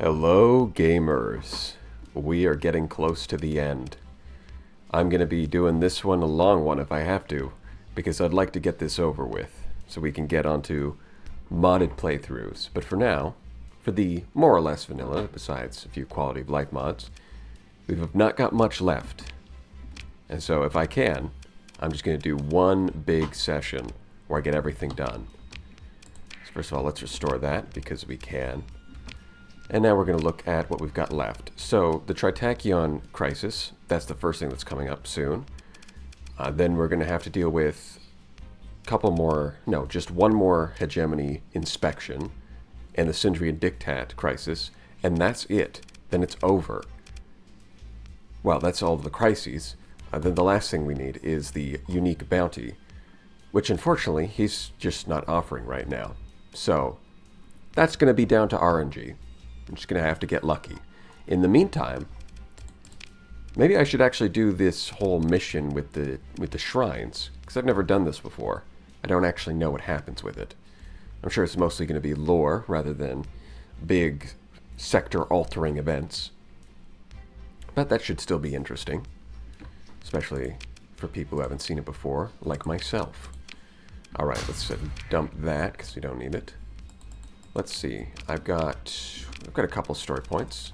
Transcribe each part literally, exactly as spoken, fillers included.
Hello gamers, we are getting close to the end. I'm gonna be doing this one a long one if I have to, because I'd like to get this over with, so we can get onto modded playthroughs. But for now, for the more or less vanilla, besides a few quality of life mods, we've not got much left. And so if I can, I'm just gonna do one big session where I get everything done. So first of all, let's restore that, because we can. And now we're going to look at what we've got left. So, the Tri-Tachyon crisis, that's the first thing that's coming up soon. Uh, then we're going to have to deal with a couple more, no, just one more Hegemony inspection, and the Sindrian Diktat crisis, and that's it. Then it's over. Well, that's all of the crises. Uh, then the last thing we need is the unique bounty, which unfortunately, he's just not offering right now. So, that's going to be down to R N G. I'm just going to have to get lucky. In the meantime, maybe I should actually do this whole mission with the with the shrines, because I've never done this before. I don't actually know what happens with it. I'm sure it's mostly going to be lore rather than big sector-altering events. But that should still be interesting, especially for people who haven't seen it before, like myself. All right, let's dump that, because we don't need it. Let's see, I've got, I've got a couple story points,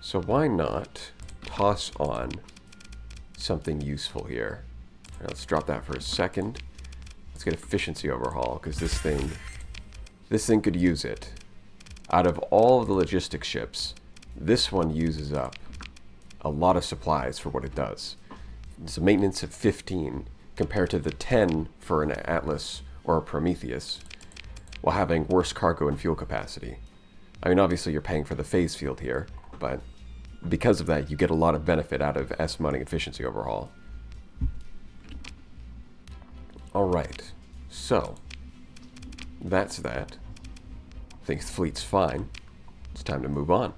so why not toss on something useful here. All right, let's drop that for a second. Let's get efficiency overhaul, because this thing, this thing could use it. Out of all of the logistics ships, this one uses up a lot of supplies for what it does. It's a maintenance of fifteen compared to the ten for an Atlas or a Prometheus, while having worse cargo and fuel capacity. I mean, obviously you're paying for the phase field here, but because of that, you get a lot of benefit out of S-Mining Efficiency Overhaul. Alright, so that's that. I think the fleet's fine. It's time to move on.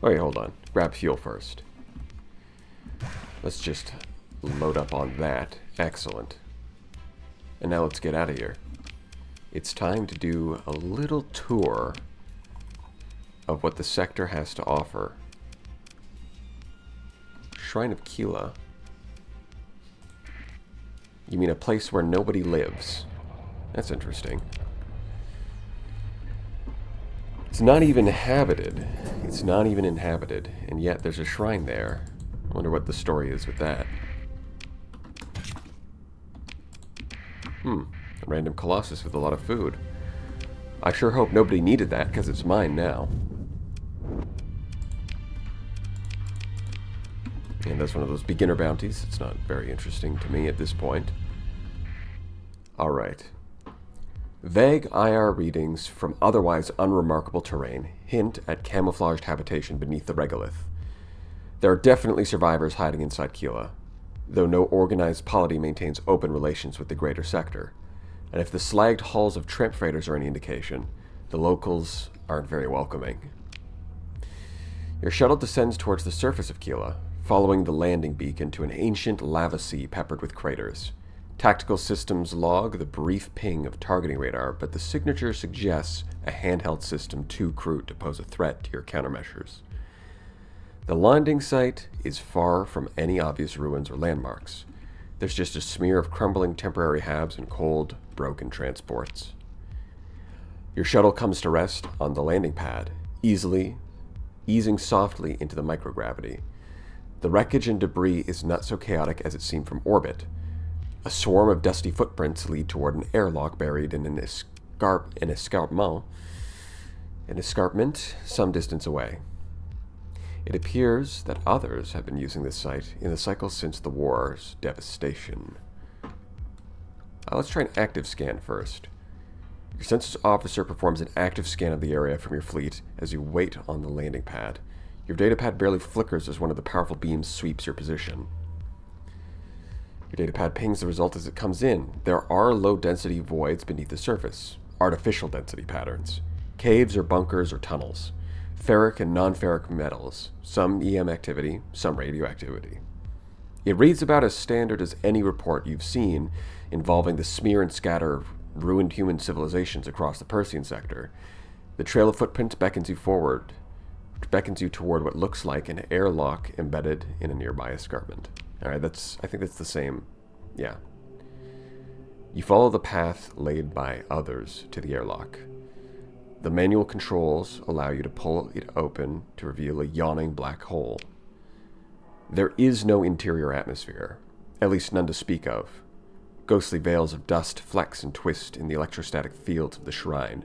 Wait, hold on. Grab fuel first. Let's just load up on that. Excellent. And now let's get out of here. It's time to do a little tour of what the sector has to offer. Shrine of Kila. You mean a place where nobody lives? That's interesting. It's not even inhabited. It's not even inhabited, and yet there's a shrine there. I wonder what the story is with that. Hmm. Random Colossus with a lot of food. I sure hope nobody needed that, because it's mine now. And that's one of those beginner bounties. It's not very interesting to me at this point. Alright. Vague I R readings from otherwise unremarkable terrain hint at camouflaged habitation beneath the regolith. There are definitely survivors hiding inside Kila, though no organized polity maintains open relations with the greater sector. And if the slagged hulls of tramp freighters are any indication, the locals aren't very welcoming. Your shuttle descends towards the surface of Kila, following the landing beacon to an ancient lava sea peppered with craters. Tactical systems log the brief ping of targeting radar, but the signature suggests a handheld system too crude to pose a threat to your countermeasures. The landing site is far from any obvious ruins or landmarks. There's just a smear of crumbling temporary habs and cold, broken transports. Your shuttle comes to rest on the landing pad, easily, easing softly into the microgravity. The wreckage and debris is not so chaotic as it seemed from orbit. A swarm of dusty footprints lead toward an airlock buried in an, escarp an escarpment, an escarpment some distance away. It appears that others have been using this site in the cycle since the war's devastation. Uh, let's try an active scan first. Your census officer performs an active scan of the area from your fleet as you wait on the landing pad. Your datapad barely flickers as one of the powerful beams sweeps your position. Your datapad pings the result as it comes in. There are low-density voids beneath the surface, artificial density patterns, caves or bunkers or tunnels. Ferric and non-ferric metals, some E M activity, some radioactivity. It reads about as standard as any report you've seen involving the smear and scatter of ruined human civilizations across the Persean sector. The trail of footprints beckons you forward, beckons you toward what looks like an airlock embedded in a nearby escarpment. All right, that's, I think that's the same. Yeah. You follow the path laid by others to the airlock. The manual controls allow you to pull it open to reveal a yawning black hole. There is no interior atmosphere, at least none to speak of. Ghostly veils of dust flex and twist in the electrostatic fields of the shrine,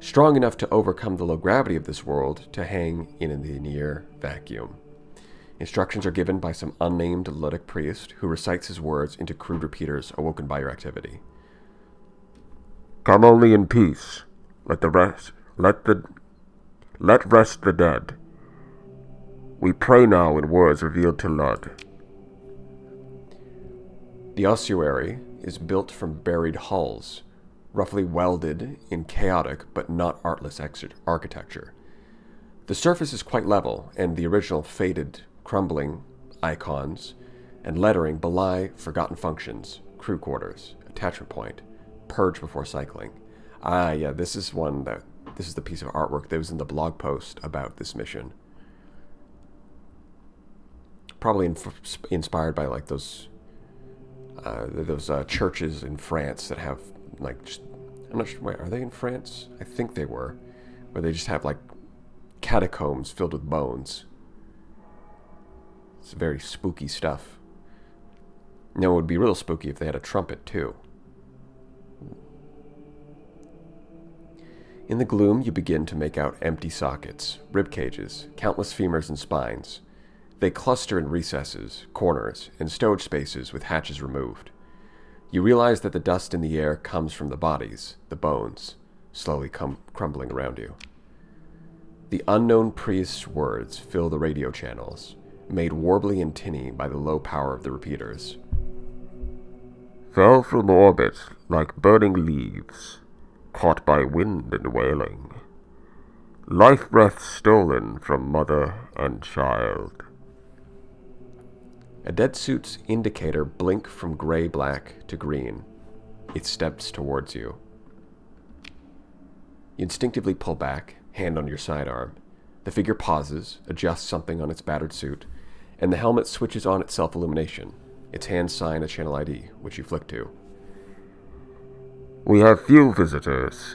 strong enough to overcome the low gravity of this world to hang in the near vacuum. Instructions are given by some unnamed Luddic priest who recites his words into crude repeaters awoken by your activity. Come only in peace. Let the rest, let the, let rest the dead. We pray now in words revealed to Ludd. The ossuary is built from buried hulls, roughly welded in chaotic but not artless architecture. The surface is quite level, and the original faded, crumbling icons and lettering belie forgotten functions, crew quarters, attachment point, purge before cycling. Ah, yeah, this is one that, this is the piece of artwork that was in the blog post about this mission. Probably in, inspired by, like, those, uh, those uh, churches in France that have, like, just, I'm not sure, wait, are they in France? I think they were. Where they just have, like, catacombs filled with bones. It's very spooky stuff. Now, it would be real spooky if they had a trumpet, too. In the gloom, you begin to make out empty sockets, rib cages, countless femurs and spines. They cluster in recesses, corners, and stowage spaces with hatches removed. You realize that the dust in the air comes from the bodies, the bones, slowly crumbling around you. The unknown priest's words fill the radio channels, made warbly and tinny by the low power of the repeaters. Fell from orbit like burning leaves, caught by wind and wailing, life breath stolen from mother and child. A dead suit's indicator blinked from gray-black to green. It steps towards you. You instinctively pull back, hand on your sidearm. The figure pauses, adjusts something on its battered suit, and the helmet switches on its self-illumination, its hands sign a channel I D, which you flick to. We have few visitors,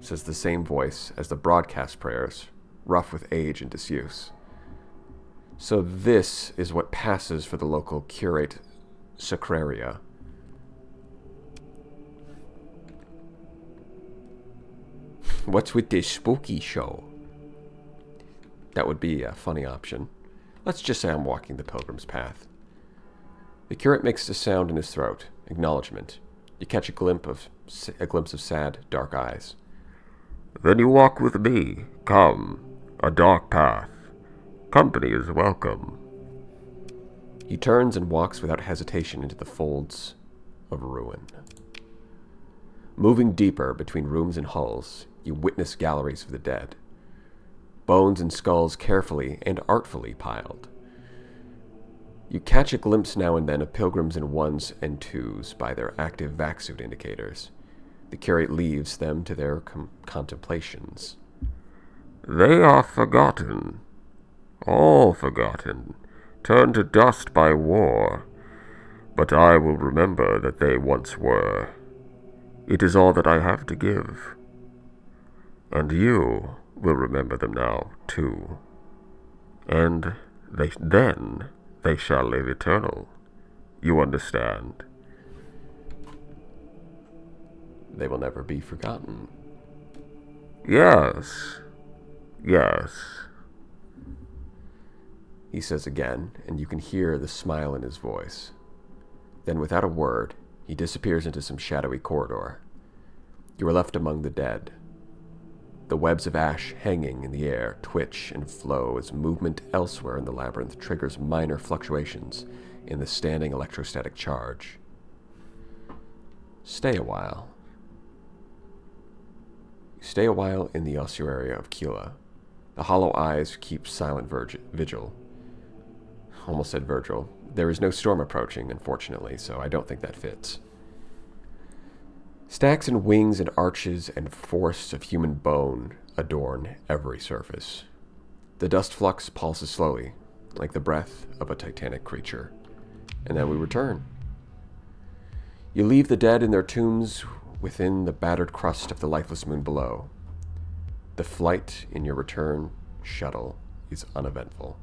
says the same voice as the broadcast prayers, rough with age and disuse. So this is what passes for the local curate Sacraria. What's with this spooky show? That would be a funny option. Let's just say I'm walking the pilgrim's path. The curate makes a sound in his throat, acknowledgement. You catch a glimpse of a glimpse of sad, dark eyes. Then you walk with me. Come, a dark path. Company is welcome. He turns and walks without hesitation into the folds of ruin. Moving deeper between rooms and halls, you witness galleries of the dead. Bones and skulls carefully and artfully piled. You catch a glimpse now and then of pilgrims in ones and twos by their active vac suit indicators. The curate leaves them to their com contemplations. They are forgotten. All forgotten. Turned to dust by war. But I will remember that they once were. It is all that I have to give. And you will remember them now, too. And they then... they shall live eternal. You understand? They will never be forgotten. Yes. Yes. He says again, and you can hear the smile in his voice. Then, without a word, he disappears into some shadowy corridor. You are left among the dead. The webs of ash hanging in the air twitch and flow as movement elsewhere in the labyrinth triggers minor fluctuations in the standing electrostatic charge. Stay a while. You stay a while in the ossuaria of Kila. The hollow eyes keep silent vigil. Almost said Virgil. There is no storm approaching, unfortunately, so I don't think that fits. Stacks and wings and arches and forests of human bone adorn every surface. The dust flux pulses slowly, like the breath of a titanic creature. And then we return. You leave the dead in their tombs within the battered crust of the lifeless moon below. The flight in your return shuttle is uneventful.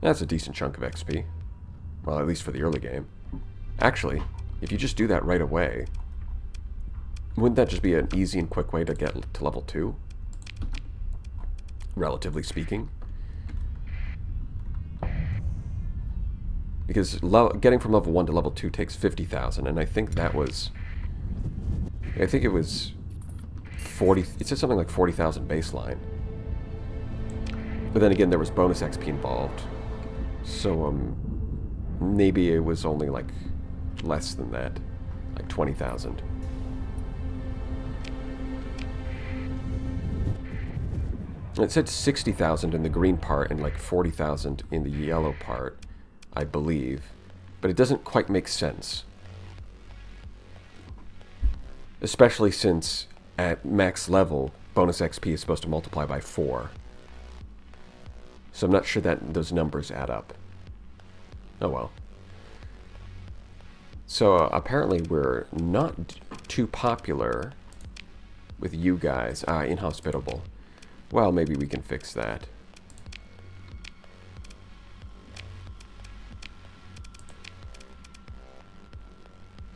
That's a decent chunk of X P. Well, at least for the early game. Actually, if you just do that right away, wouldn't that just be an easy and quick way to get to level two? Relatively speaking. Because getting from level one to level two takes fifty thousand, and I think that was... I think it was forty... It said something like forty thousand baseline. But then again, there was bonus X P involved. So, um... maybe it was only, like, less than that. Like twenty thousand. It said sixty thousand in the green part and, like, forty thousand in the yellow part, I believe, but it doesn't quite make sense. Especially since at max level, bonus X P is supposed to multiply by four. So I'm not sure that those numbers add up. Oh well. So uh, apparently we're not too popular with you guys. Ah, inhospitable. Well, maybe we can fix that.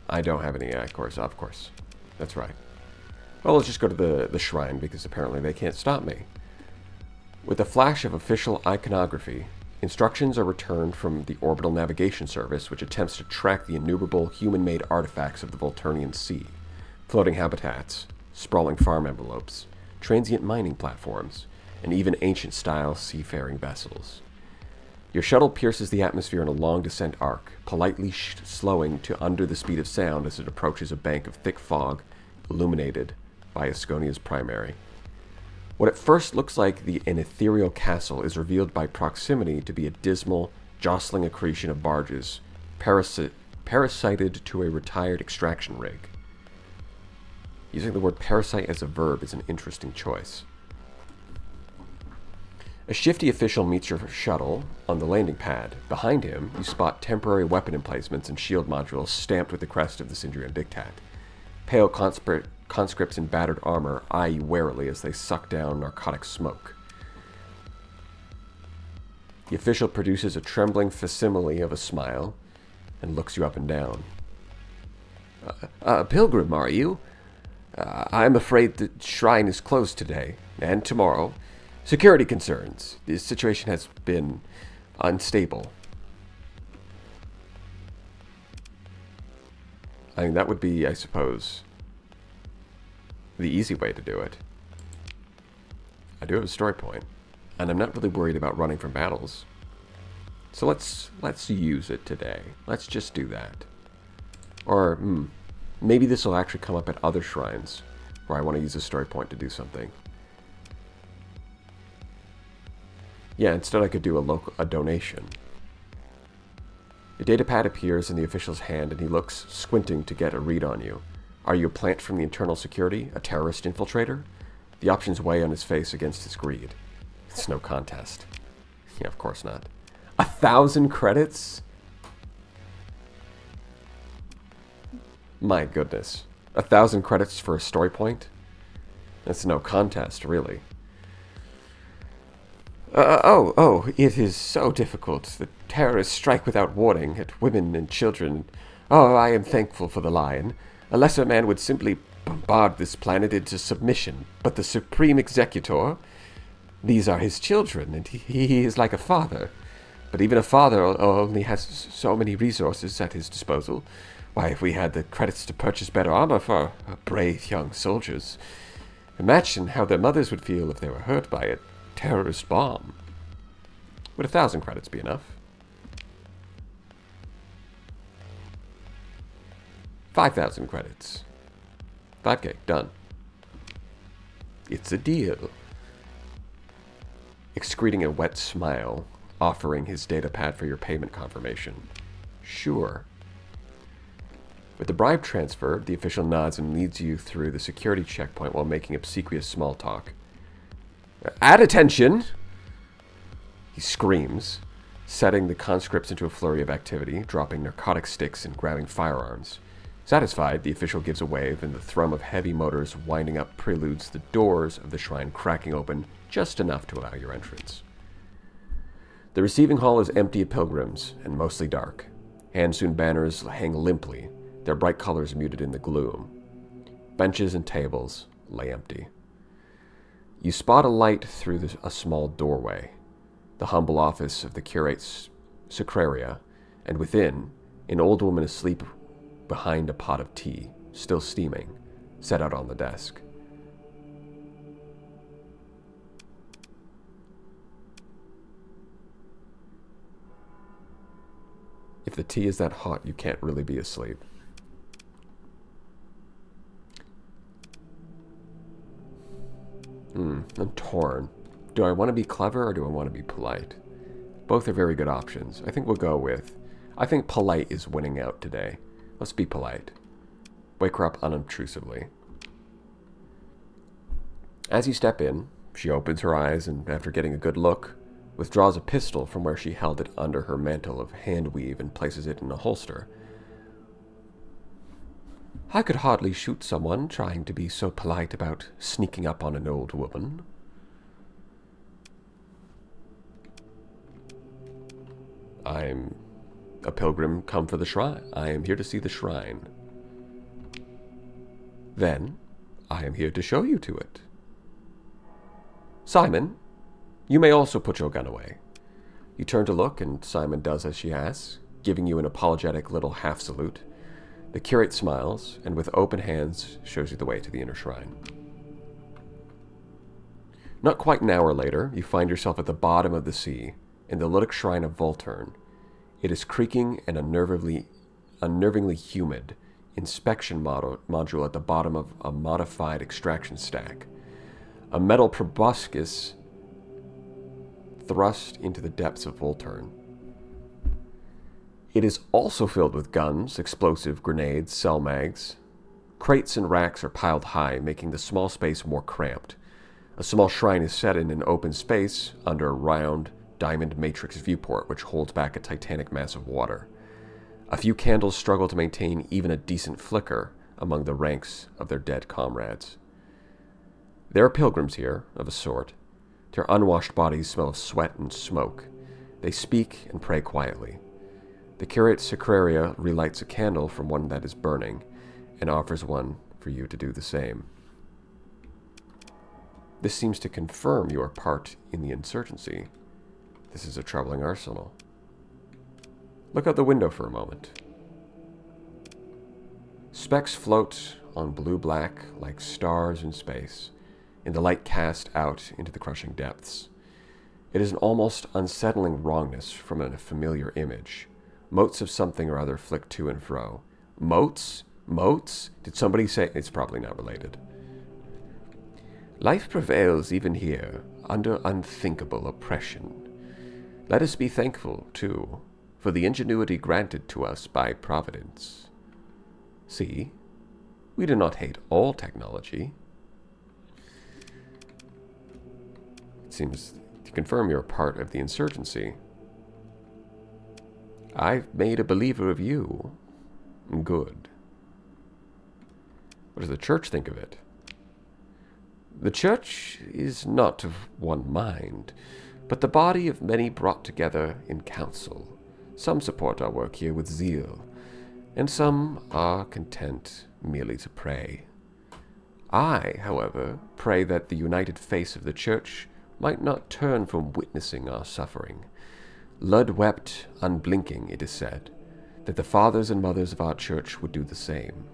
I don't have any A I course, of course. That's right. Well, let's just go to the, the shrine, because apparently they can't stop me. With a flash of official iconography, instructions are returned from the Orbital Navigation Service, which attempts to track the innumerable human-made artifacts of the Volturnian Sea. Floating habitats, sprawling farm envelopes, transient mining platforms, and even ancient-style seafaring vessels. Your shuttle pierces the atmosphere in a long descent arc, politely sh slowing to under the speed of sound as it approaches a bank of thick fog illuminated by Asconia's primary. What at first looks like the, an ethereal castle is revealed by proximity to be a dismal, jostling accretion of barges, parasi parasited to a retired extraction rig. Using the word parasite as a verb is an interesting choice. A shifty official meets your shuttle on the landing pad. Behind him, you spot temporary weapon emplacements and shield modules stamped with the crest of the Sindrian Diktat. Pale conscripts in battered armor eye you warily as they suck down narcotic smoke. The official produces a trembling facsimile of a smile and looks you up and down. Uh, uh, pilgrim, are you? Uh, I'm afraid the shrine is closed today and tomorrow. Security concerns. The situation has been unstable. I mean, that would be, I suppose, the easy way to do it. I do have a story point, and I'm not really worried about running from battles. So let's let's use it today. Let's just do that. Or, hmm, maybe this will actually come up at other shrines where I want to use a story point to do something. Yeah, instead I could do a local a donation. The datapad appears in the official's hand and he looks, squinting to get a read on you. Are you a plant from the internal security? A terrorist infiltrator? The options weigh on his face against his greed. It's no contest. Yeah, of course not. A thousand credits? My goodness. A thousand credits for a story point? That's no contest, really. Uh, oh, oh, it is so difficult. The terrorists strike without warning at women and children. Oh, I am thankful for the lion. A lesser man would simply bombard this planet into submission. But the Supreme Executor, these are his children, and he, he is like a father. But even a father only has so many resources at his disposal. Why, if we had the credits to purchase better armor for our brave young soldiers, imagine how their mothers would feel if they were hurt by it. Terrorist bomb. Would a thousand credits be enough? Five thousand credits. five K, done. It's a deal. Excreting a wet smile, offering his data pad for your payment confirmation. Sure. With the bribe transferred, the official nods and leads you through the security checkpoint while making obsequious small talk. At attention! He screams, setting the conscripts into a flurry of activity, dropping narcotic sticks and grabbing firearms. Satisfied, the official gives a wave, and the thrum of heavy motors winding up preludes the doors of the shrine cracking open just enough to allow your entrance. The receiving hall is empty of pilgrims, and mostly dark. Hand-sewn banners hang limply, their bright colors muted in the gloom. Benches and tables lay empty. You spot a light through the, a small doorway, the humble office of the curate's Sacraria, and within, an old woman asleep behind a pot of tea, still steaming, set out on the desk. If the tea is that hot, you can't really be asleep. Hmm, I'm torn. Do I want to be clever or do I want to be polite? Both are very good options. I think we'll go with... I think polite is winning out today. Let's be polite. Wake her up unobtrusively. As you step in, she opens her eyes and, after getting a good look, withdraws a pistol from where she held it under her mantle of handweave and places it in a holster. I could hardly shoot someone trying to be so polite about sneaking up on an old woman. I'm a pilgrim come for the shrine. I am here to see the shrine. Then, I am here to show you to it. Simon, you may also put your gun away. You turn to look, and Simon does as she asks, giving you an apologetic little half-salute. The curate smiles, and with open hands, shows you the way to the inner shrine. Not quite an hour later, you find yourself at the bottom of the sea, in the Luddic shrine of Volturne. It is creaking and unnervingly, unnervingly humid, inspection model, module at the bottom of a modified extraction stack. A metal proboscis thrust into the depths of Volturne. It is also filled with guns, explosive grenades, cell mags. Crates and racks are piled high, making the small space more cramped. A small shrine is set in an open space under a round diamond matrix viewport, which holds back a titanic mass of water. A few candles struggle to maintain even a decent flicker among the ranks of their dead comrades. There are pilgrims here, of a sort. Their unwashed bodies smell of sweat and smoke. They speak and pray quietly. The curate's Sacraria relights a candle from one that is burning, and offers one for you to do the same. This seems to confirm your part in the insurgency. This is a troubling arsenal. Look out the window for a moment. Specks float on blue-black like stars in space, in the light cast out into the crushing depths. It is an almost unsettling wrongness from a familiar image. Motes of something or other flick to and fro. Motes? Motes? Did somebody say... It's probably not related. Life prevails even here, under unthinkable oppression. Let us be thankful, too, for the ingenuity granted to us by Providence. See, we do not hate all technology. It seems to confirm you're part of the insurgency. I've made a believer of you. Good. What does the church think of it? The church is not of one mind, but the body of many brought together in council. Some support our work here with zeal, and some are content merely to pray. I, however, pray that the united face of the church might not turn from witnessing our suffering. Ludd wept, unblinking, it is said, that the fathers and mothers of our church would do the same.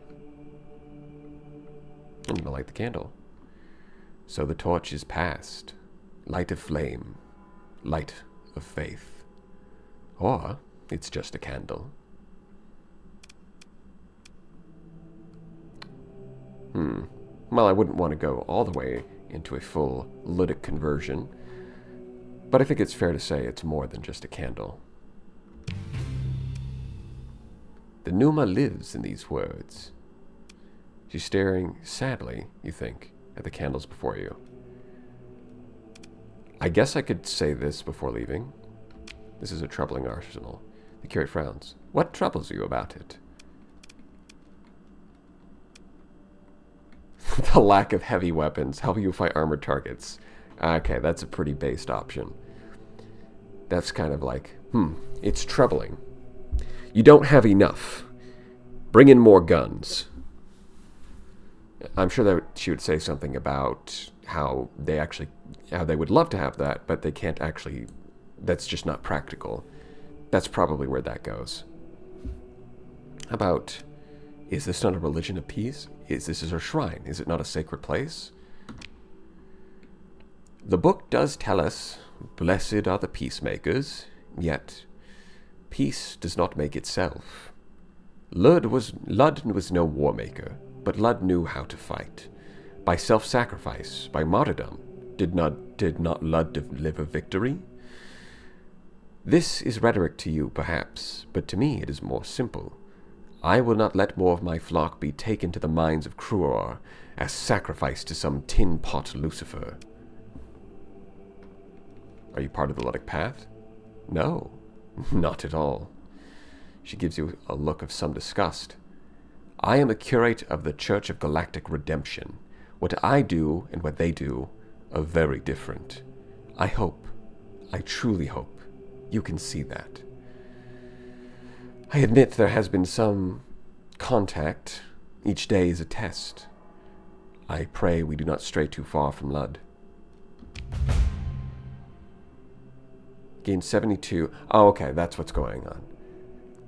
I'm going to light the candle. So the torch is passed. Light of flame. Light of faith. Or, it's just a candle. Hmm. Well, I wouldn't want to go all the way into a full Luddic conversion, but I think it's fair to say it's more than just a candle. The Numa lives in these words. She's staring sadly, you think, at the candles before you. I guess I could say this before leaving. This is a troubling arsenal. The curate frowns. What troubles you about it? The lack of heavy weapons. Help you fight armored targets. Okay, that's a pretty based option. That's kind of like, hmm, it's troubling. You don't have enough. Bring in more guns. I'm sure that she would say something about how they actually, how they would love to have that, but they can't actually, that's just not practical. That's probably where that goes. How about, is this not a religion of peace? Is this is her shrine? Is it not a sacred place? The book does tell us, blessed are the peacemakers, yet peace does not make itself. Ludd was, Ludd was no war maker, but Ludd knew how to fight. By self-sacrifice, by martyrdom, did not, did not Ludd deliver victory? This is rhetoric to you, perhaps, but to me it is more simple. I will not let more of my flock be taken to the mines of Kruor as sacrifice to some tin pot Lucifer. Are you part of the Luddic Path? No, not at all. She gives you a look of some disgust. I am a curate of the Church of Galactic Redemption. What I do and what they do are very different. I hope, I truly hope, you can see that. I admit there has been some contact. Each day is a test. I pray we do not stray too far from Ludd. Gain seventy-two. Oh, okay, that's what's going on.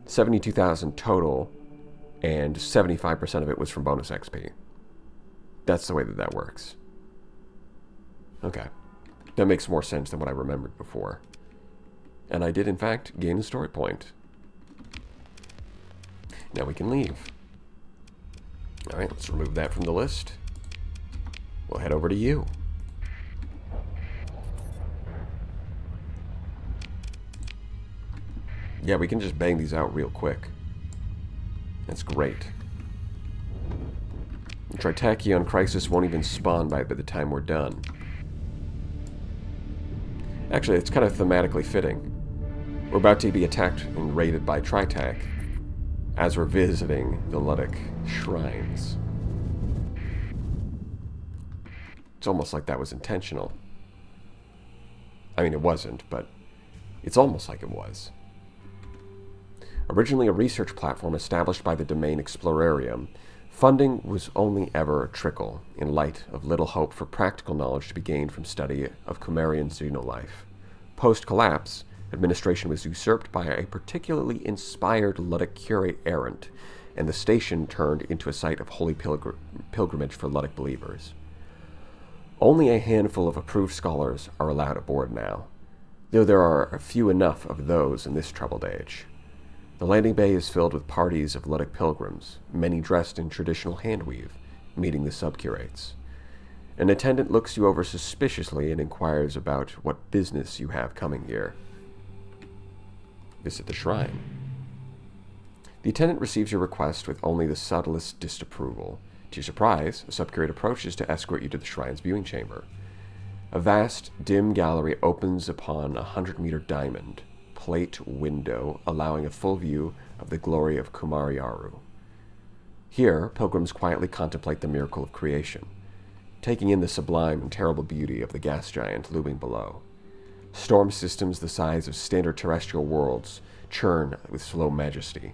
seventy-two thousand total, and seventy-five percent of it was from bonus X P. That's the way that that works. Okay. That makes more sense than what I remembered before. And I did, in fact, gain a story point. Now we can leave. Alright, let's remove that from the list. We'll head over to you. Yeah, we can just bang these out real quick. That's great. The Tri-Tachyon Crisis won't even spawn by, by the time we're done. Actually, it's kind of thematically fitting. We're about to be attacked and raided by Tri-Tach as we're visiting the Luddic shrines. It's almost like that was intentional. I mean, it wasn't, but it's almost like it was. Originally a research platform established by the domain Explorarium, funding was only ever a trickle, in light of little hope for practical knowledge to be gained from study of Chimerian xenolife. Post-collapse, administration was usurped by a particularly inspired Luddic curate errant, and the station turned into a site of holy pilgr pilgrimage for Luddic believers. Only a handful of approved scholars are allowed aboard now, though there are few enough of those in this troubled age. The landing bay is filled with parties of Luddic pilgrims, many dressed in traditional handweave, meeting the subcurates. An attendant looks you over suspiciously and inquires about what business you have coming here. Visit the shrine. The attendant receives your request with only the subtlest disapproval. To your surprise, a subcurate approaches to escort you to the shrine's viewing chamber. A vast, dim gallery opens upon a hundred-meter diamond plate window, allowing a full view of the glory of Kumariaru. Here, pilgrims quietly contemplate the miracle of creation, taking in the sublime and terrible beauty of the gas giant looming below. Storm systems the size of standard terrestrial worlds churn with slow majesty,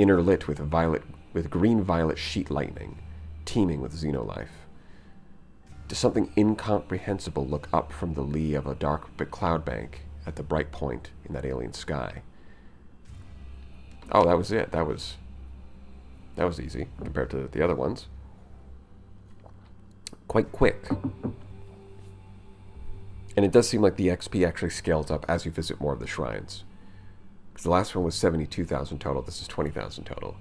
interlit with violet, with green-violet sheet lightning, teeming with xenolife. Does something incomprehensible look up from the lee of a dark cloud bank at the bright point in that alien sky? Oh, that was it. That was... That was easy compared to the other ones. Quite quick. And it does seem like the X P actually scales up as you visit more of the shrines. Because the last one was seventy-two thousand total. This is twenty thousand total.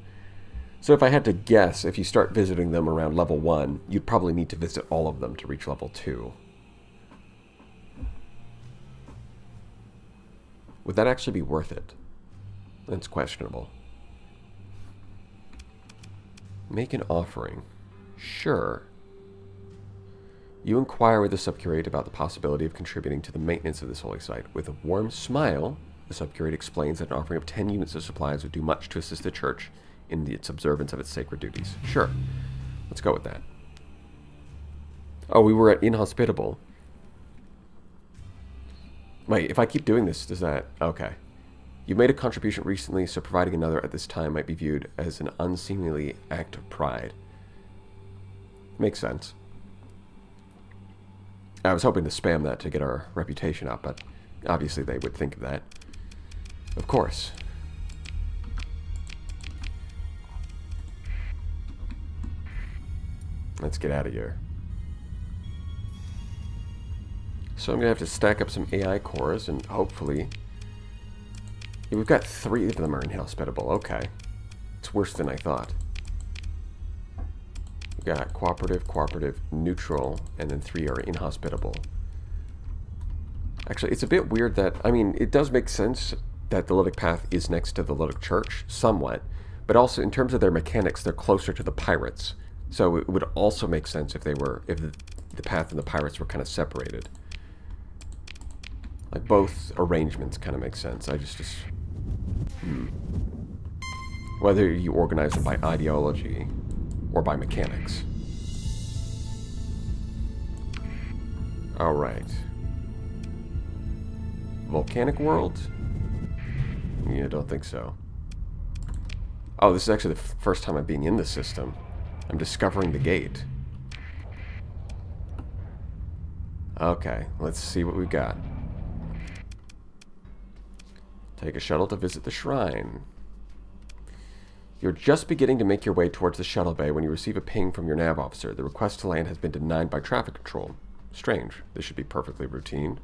So if I had to guess, if you start visiting them around level one, you'd probably need to visit all of them to reach level two. Would that actually be worth it? That's questionable. Make an offering. Sure. You inquire with the subcurate about the possibility of contributing to the maintenance of this holy site. With a warm smile, the subcurate explains that an offering of ten units of supplies would do much to assist the church in its observance of its sacred duties. Sure. Let's go with that. Oh, we were at Inhospitable. Wait, if I keep doing this, does that... Okay. You made a contribution recently, so providing another at this time might be viewed as an unseemly act of pride. Makes sense. I was hoping to spam that to get our reputation up, but obviously they would think of that. Of course. Let's get out of here. So I'm going to have to stack up some A I cores and hopefully... Yeah, we've got three of them are inhospitable. Okay. It's worse than I thought. We've got cooperative, cooperative, neutral, and then three are inhospitable. Actually, it's a bit weird that... I mean, it does make sense that the Luddic Path is next to the Luddic Church, somewhat. But also, in terms of their mechanics, they're closer to the pirates. So it would also make sense if they were... if the path and the pirates were kind of separated. Like, both arrangements kind of make sense. I just... just hmm. Whether you organize them by ideology or by mechanics. Alright. Volcanic world? Yeah, I don't think so. Oh, this is actually the first time I'm being in this system. I'm discovering the gate. Okay, let's see what we've got. Take a shuttle to visit the shrine. You're just beginning to make your way towards the shuttle bay when you receive a ping from your nav officer. The request to land has been denied by traffic control. Strange. This should be perfectly routine.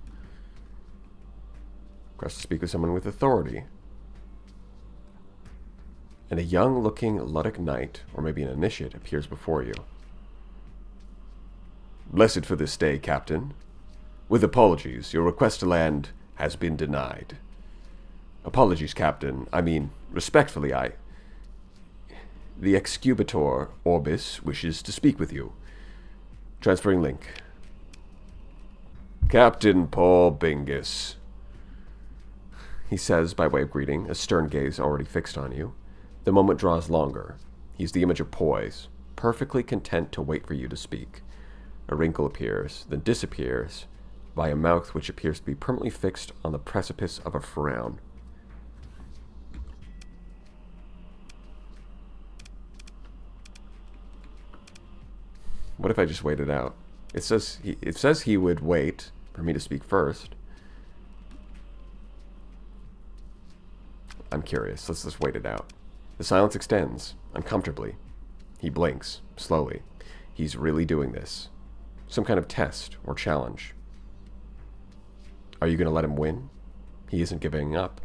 Request to speak with someone with authority. And a young-looking Luddic knight, or maybe an initiate, appears before you. Blessed for this day, Captain. With apologies, your request to land has been denied. Apologies, Captain. I mean, respectfully, I... The Excubitor Orbis wishes to speak with you. Transferring link. Captain Paul Bingus. He says, by way of greeting, a stern gaze already fixed on you. The moment draws longer. He's the image of poise, perfectly content to wait for you to speak. A wrinkle appears, then disappears, by a mouth which appears to be permanently fixed on the precipice of a frown. What if I just waited out? It says he, it says he would wait for me to speak first. I'm curious. Let's just wait it out. The silence extends, uncomfortably. He blinks, slowly. He's really doing this. Some kind of test or challenge. Are you going to let him win? He isn't giving up.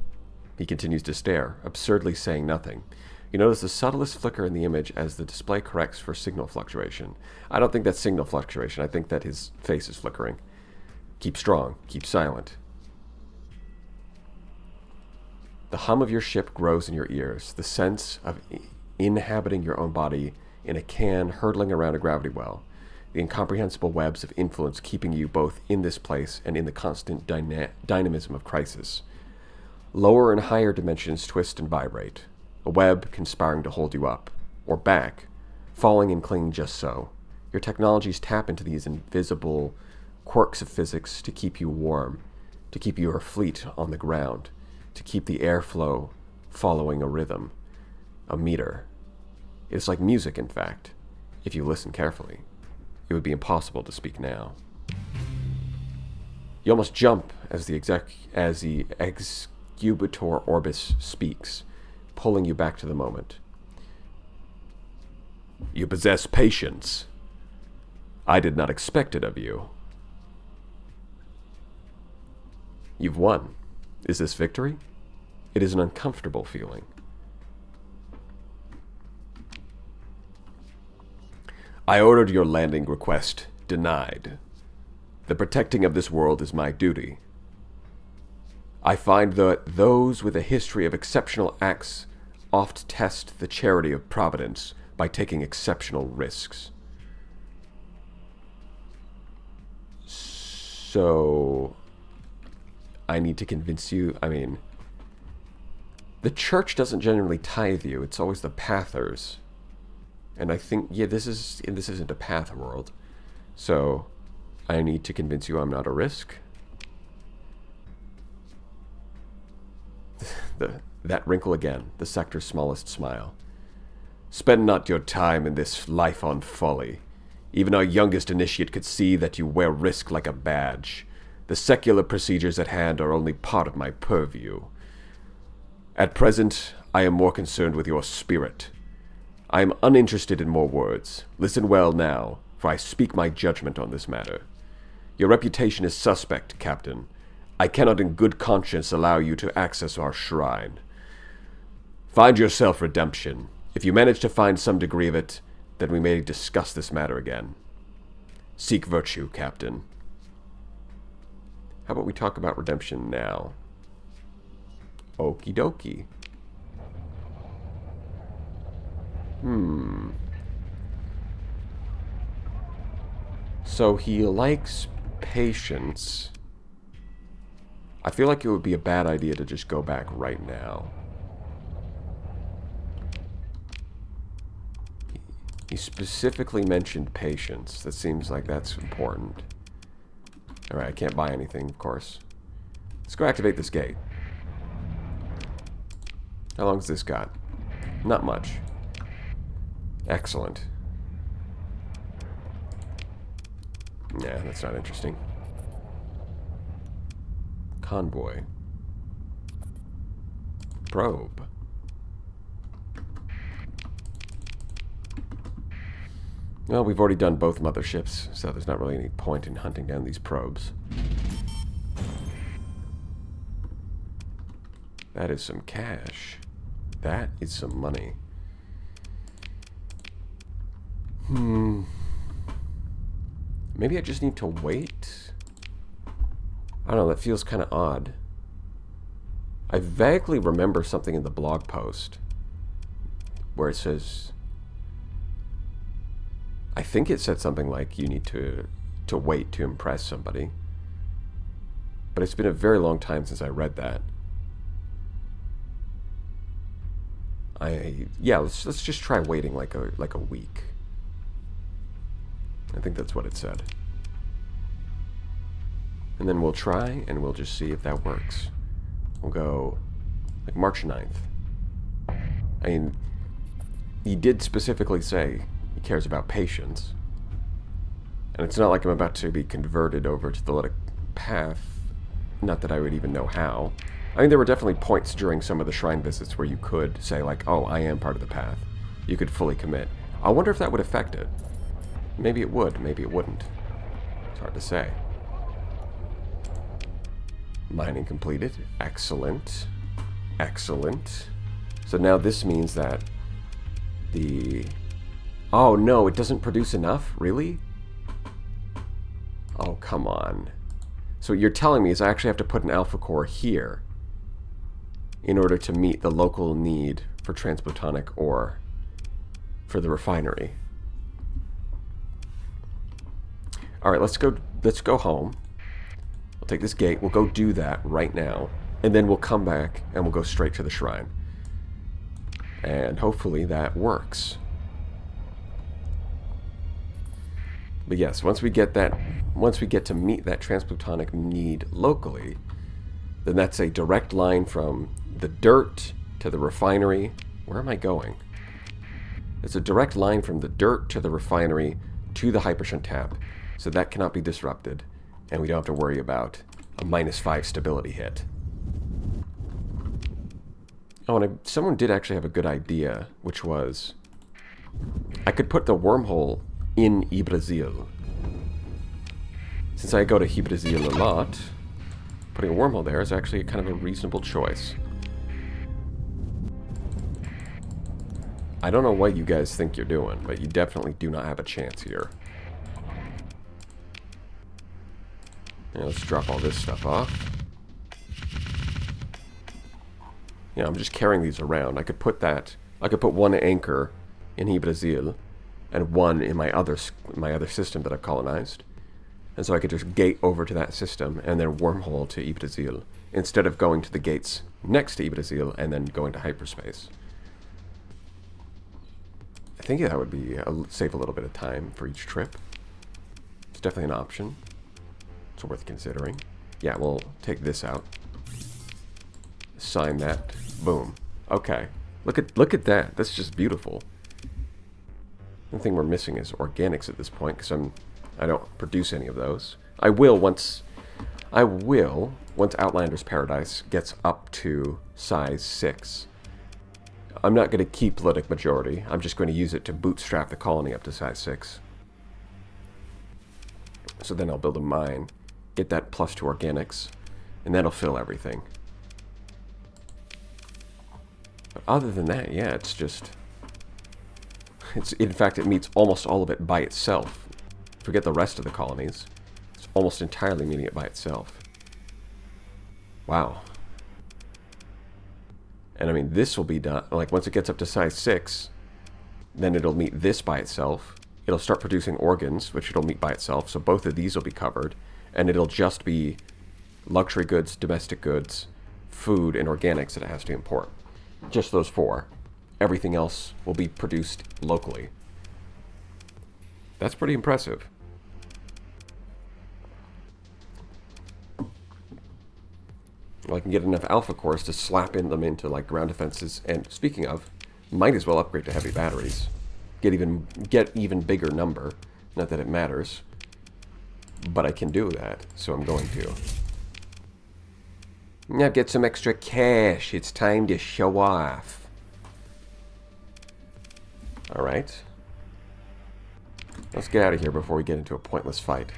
He continues to stare, absurdly saying nothing. You notice the subtlest flicker in the image as the display corrects for signal fluctuation. I don't think that's signal fluctuation. I think that his face is flickering. Keep strong. Keep silent. The hum of your ship grows in your ears. The sense of inhabiting your own body in a can hurtling around a gravity well. The incomprehensible webs of influence keeping you both in this place and in the constant dyna dynamism of crisis. Lower and higher dimensions twist and vibrate. A web conspiring to hold you up, or back, falling and clinging just so. Your technologies tap into these invisible quirks of physics to keep you warm, to keep your fleet on the ground, to keep the airflow following a rhythm, a meter. It's like music, in fact, if you listen carefully. It would be impossible to speak now. You almost jump as the exec as the Excubitor Orbis speaks, pulling you back to the moment. You possess patience. I did not expect it of you. You've won. Is this victory? It is an uncomfortable feeling. I ordered your landing request denied. The protecting of this world is my duty. I find that those with a history of exceptional acts oft test the charity of providence by taking exceptional risks. So I need to convince you. I mean, the church doesn't generally tithe you. It's always the pathers. And I think, yeah, this is this isn't a path world. So I need to convince you I'm not a risk. the, that wrinkle again, the sector's smallest smile. Spend not your time in this life on folly. Even our youngest initiate could see that you wear risk like a badge. The secular procedures at hand are only part of my purview. At present, I am more concerned with your spirit. I am uninterested in more words. Listen well now, for I speak my judgment on this matter. Your reputation is suspect, Captain. I cannot in good conscience allow you to access our shrine. Find yourself redemption. If you manage to find some degree of it, then we may discuss this matter again. Seek virtue, Captain. How about we talk about redemption now? Okie dokie. Hmm. So he likes patience. I feel like it would be a bad idea to just go back right now. He specifically mentioned patience. That seems like that's important. Alright, I can't buy anything, of course. Let's go activate this gate. How long's this got? Not much. Excellent. Nah, that's not interesting. Convoy. Probe. Well, we've already done both motherships, so there's not really any point in hunting down these probes. That is some cash. That is some money. Hmm. Maybe I just need to wait? I don't know, that feels kind of odd. I vaguely remember something in the blog post where it says... I think it said something like you need to to wait to impress somebody. But it's been a very long time since I read that. I yeah, let's let's just try waiting like a like a week. I think that's what it said. And then we'll try and we'll just see if that works. We'll go like March ninth. I mean, he did specifically say he cares about patience. And it's not like I'm about to be converted over to the Luddic Path. Not that I would even know how. I mean, there were definitely points during some of the shrine visits where you could say, like, oh, I am part of the path. You could fully commit. I wonder if that would affect it. Maybe it would, maybe it wouldn't. It's hard to say. Mining completed. Excellent. Excellent. So now this means that the... Oh, no, it doesn't produce enough? Really? Oh, come on. So what you're telling me is I actually have to put an alpha core here in order to meet the local need for transplutonic ore for the refinery. All right, let's go, let's go home. We'll take this gate. We'll go do that right now. And then we'll come back and we'll go straight to the shrine. And hopefully that works. But yes, once we get that, once we get to meet that transplutonic need locally, then that's a direct line from the dirt to the refinery. Where am I going? It's a direct line from the dirt to the refinery to the Hypershun tap, so that cannot be disrupted, and we don't have to worry about a minus five stability hit. Oh, and I, someone did actually have a good idea, which was I could put the wormhole in Hybrasil. Since I go to Hybrasil a lot, putting a wormhole there is actually kind of a reasonable choice. I don't know what you guys think you're doing, but you definitely do not have a chance here. Yeah, let's drop all this stuff off. Yeah, I'm just carrying these around. I could put that, I could put one anchor in Hybrasil and one in my other my other system that I've colonized. And so I could just gate over to that system and then wormhole to Hybrasil, instead of going to the gates next to Hybrasil and then going to hyperspace. I think that would be a, save a little bit of time for each trip. It's definitely an option. It's worth considering. Yeah, we'll take this out. Sign that. Boom. Okay. Look at look at that. That's just beautiful. The thing we're missing is organics at this point, because I'm I don't produce any of those. I will once I will once Outlander's Paradise gets up to size six. I'm not going to keep Luddic Majority. I'm just going to use it to bootstrap the colony up to size six. So then I'll build a mine, get that plus two organics, and that'll fill everything. But other than that, yeah, it's just... It's, in fact, it meets almost all of it by itself. Forget the rest of the colonies. It's almost entirely meeting it by itself. Wow. And I mean, this will be done, like, once it gets up to size six, then it'll meet this by itself. It'll start producing organs, which it'll meet by itself, so both of these will be covered, and it'll just be luxury goods, domestic goods, food, and organics that it has to import. Just those four. Everything else will be produced locally. That's pretty impressive. Well, I can get enough alpha cores to slap in them into, like, ground defenses, and speaking of, might as well upgrade to heavy batteries. Get even get even bigger number. Not that it matters, but I can do that, so I'm going to. Now get some extra cash. It's time to show off. All right. Let's get out of here before we get into a pointless fight.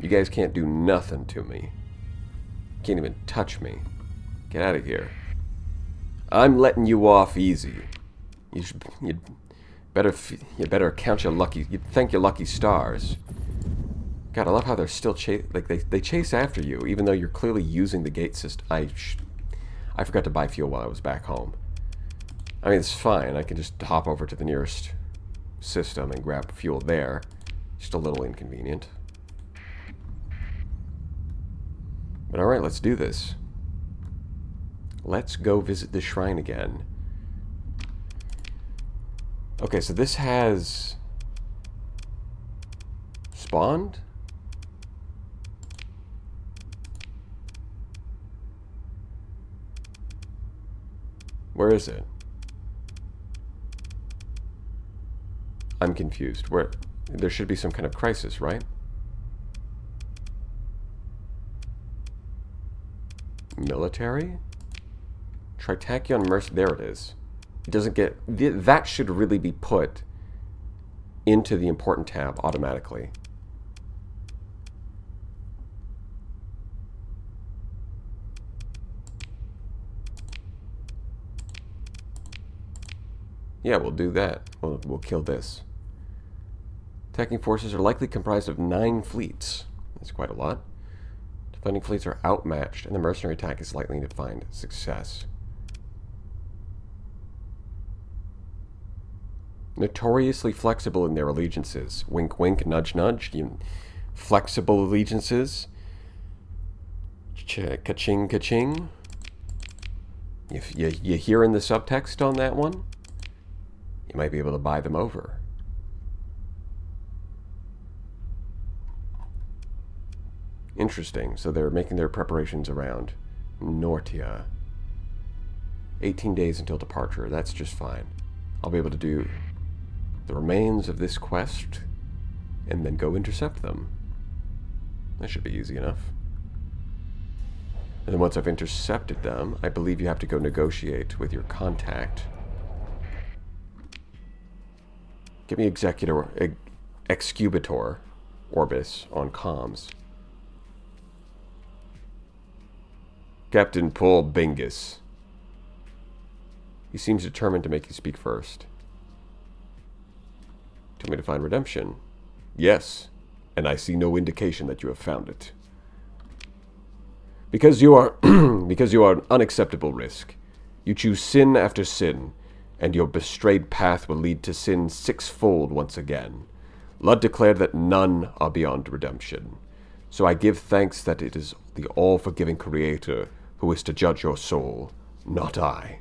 You guys can't do nothing to me. Can't even touch me. Get out of here. I'm letting you off easy. You should, you'd better, you better count your lucky, you'd thank your lucky stars. God, I love how they're still chase, like they they chase after you, even though you're clearly using the gate system. I, sh I forgot to buy fuel while I was back home. I mean, it's fine. I can just hop over to the nearest system and grab fuel there. Just a little inconvenient. But all right, let's do this. Let's go visit the shrine again. Okay, so this has... spawned? Where is it? I'm confused. Where? There should be some kind of crisis, right? Military? Tri-Tachyon Merc, there it is. It doesn't get... That should really be put into the important tab automatically. Yeah, we'll do that. We'll, we'll kill this. Attacking forces are likely comprised of nine fleets. That's quite a lot. Defending fleets are outmatched, and the mercenary attack is likely to find success. Notoriously flexible in their allegiances. Wink, wink, nudge, nudge. You, flexible allegiances. Ka-ching, ka-ching. You, you, you hearing the subtext on that one? You might be able to buy them over. Interesting. So they're making their preparations around Nortia. eighteen days until departure. That's just fine. I'll be able to do the remains of this quest and then go intercept them. That should be easy enough. And then once I've intercepted them, I believe you have to go negotiate with your contact. Get me Executor, ex Excubitor Orbis on comms. Captain Paul Bingus. He seems determined to make you speak first. Tell me to find redemption. Yes, and I see no indication that you have found it. Because you are, because you are an unacceptable risk. You choose sin after sin, and your bestrayed path will lead to sin sixfold once again. Ludd declared that none are beyond redemption. So I give thanks that it is the all-forgiving Creator who is to judge your soul, not I.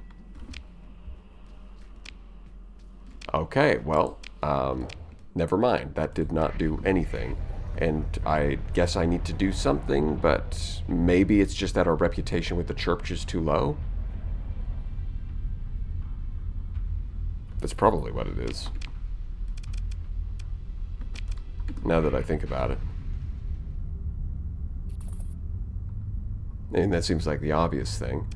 Okay, well, um, never mind. That did not do anything. And I guess I need to do something, but maybe it's just that our reputation with the church is too low? That's probably what it is. Now that I think about it. And that seems like the obvious thing.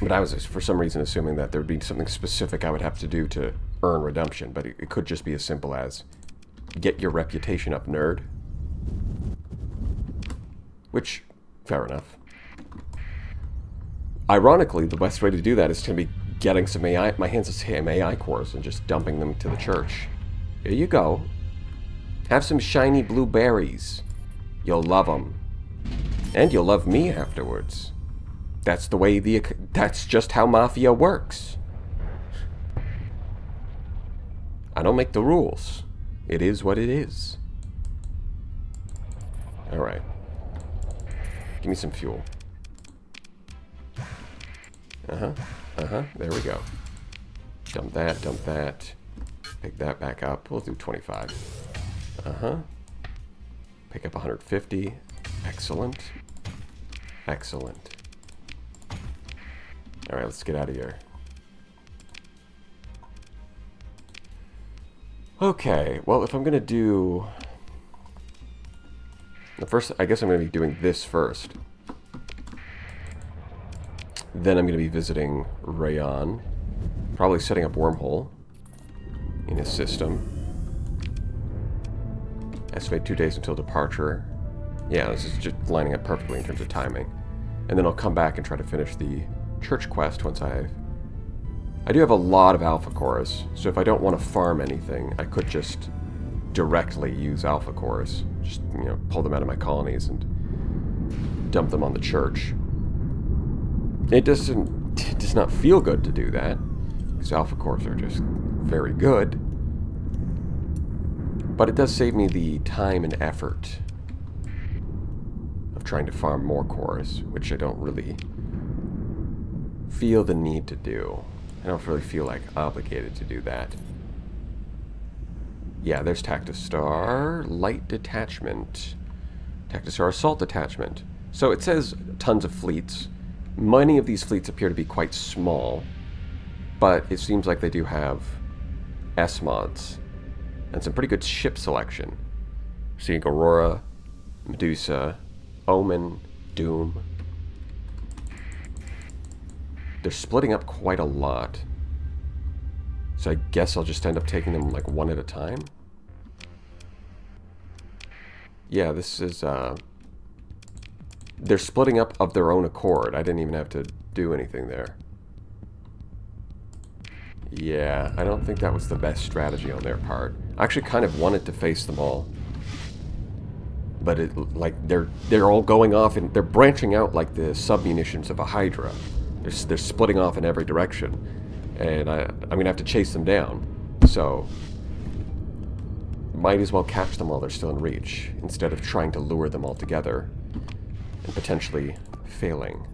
But I was, for some reason, assuming that there would be something specific I would have to do to earn redemption. But it, it could just be as simple as, get your reputation up, nerd. Which, fair enough. Ironically, the best way to do that is to be getting some A I, my hands on some A I cores and just dumping them to the church. Here you go. Have some shiny blue berries. You'll love them. And you'll love me afterwards. That's the way the... That's just how Mafia works. I don't make the rules. It is what it is. Alright. Give me some fuel. Uh-huh. Uh-huh. There we go. Dump that, dump that. Pick that back up. We'll do twenty-five. Uh-huh. Pick up one hundred fifty. Excellent. Excellent. Alright, let's get out of here. Okay, well, if I'm going to do... The first, I guess I'm going to be doing this first. Then I'm going to be visiting Rayon. Probably setting up Wormhole in his system. Estimate two days until departure. Yeah, this is just lining up perfectly in terms of timing. And then I'll come back and try to finish the church quest once I've... I do have a lot of alpha cores, so if I don't want to farm anything, I could just directly use alpha cores. Just, you know, pull them out of my colonies and dump them on the church. It doesn't, it does not feel good to do that, because alpha cores are just very good. But it does save me the time and effort of trying to farm more cores, which I don't really feel the need to do. I don't really feel, like, obligated to do that. Yeah, there's Tactistar. Light detachment. Tactistar assault detachment. So it says tons of fleets. Many of these fleets appear to be quite small. But it seems like they do have S-mods. And some pretty good ship selection. Seeing Aurora, Medusa, Omen, Doom. They're splitting up quite a lot. So I guess I'll just end up taking them like one at a time. Yeah, this is... Uh, they're splitting up of their own accord. I didn't even have to do anything there. Yeah, I don't think that was the best strategy on their part. I actually kind of wanted to face them all. But it, like, they're, they're all going off and they're branching out like the submunitions of a Hydra. They're, they're splitting off in every direction, and I, I'm going to have to chase them down, so might as well catch them while they're still in reach, instead of trying to lure them all together, and potentially failing.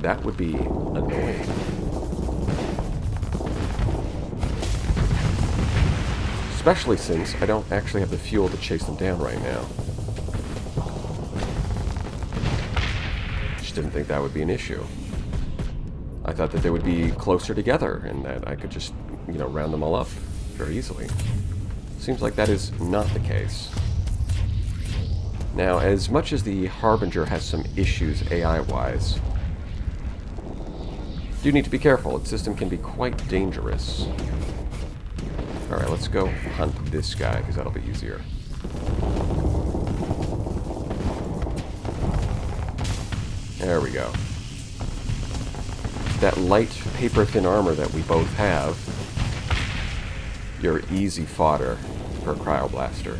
That would be annoying. Especially since I don't actually have the fuel to chase them down right now. Didn't think that would be an issue. I thought that they would be closer together and that I could just, you know, round them all up very easily. Seems like that is not the case. Now, as much as the Harbinger has some issues A I-wise, you need to be careful. Its system can be quite dangerous. Alright, let's go hunt this guy, because that'll be easier. There we go. That light, paper-thin armor that we both have, you're easy fodder for a cryoblaster.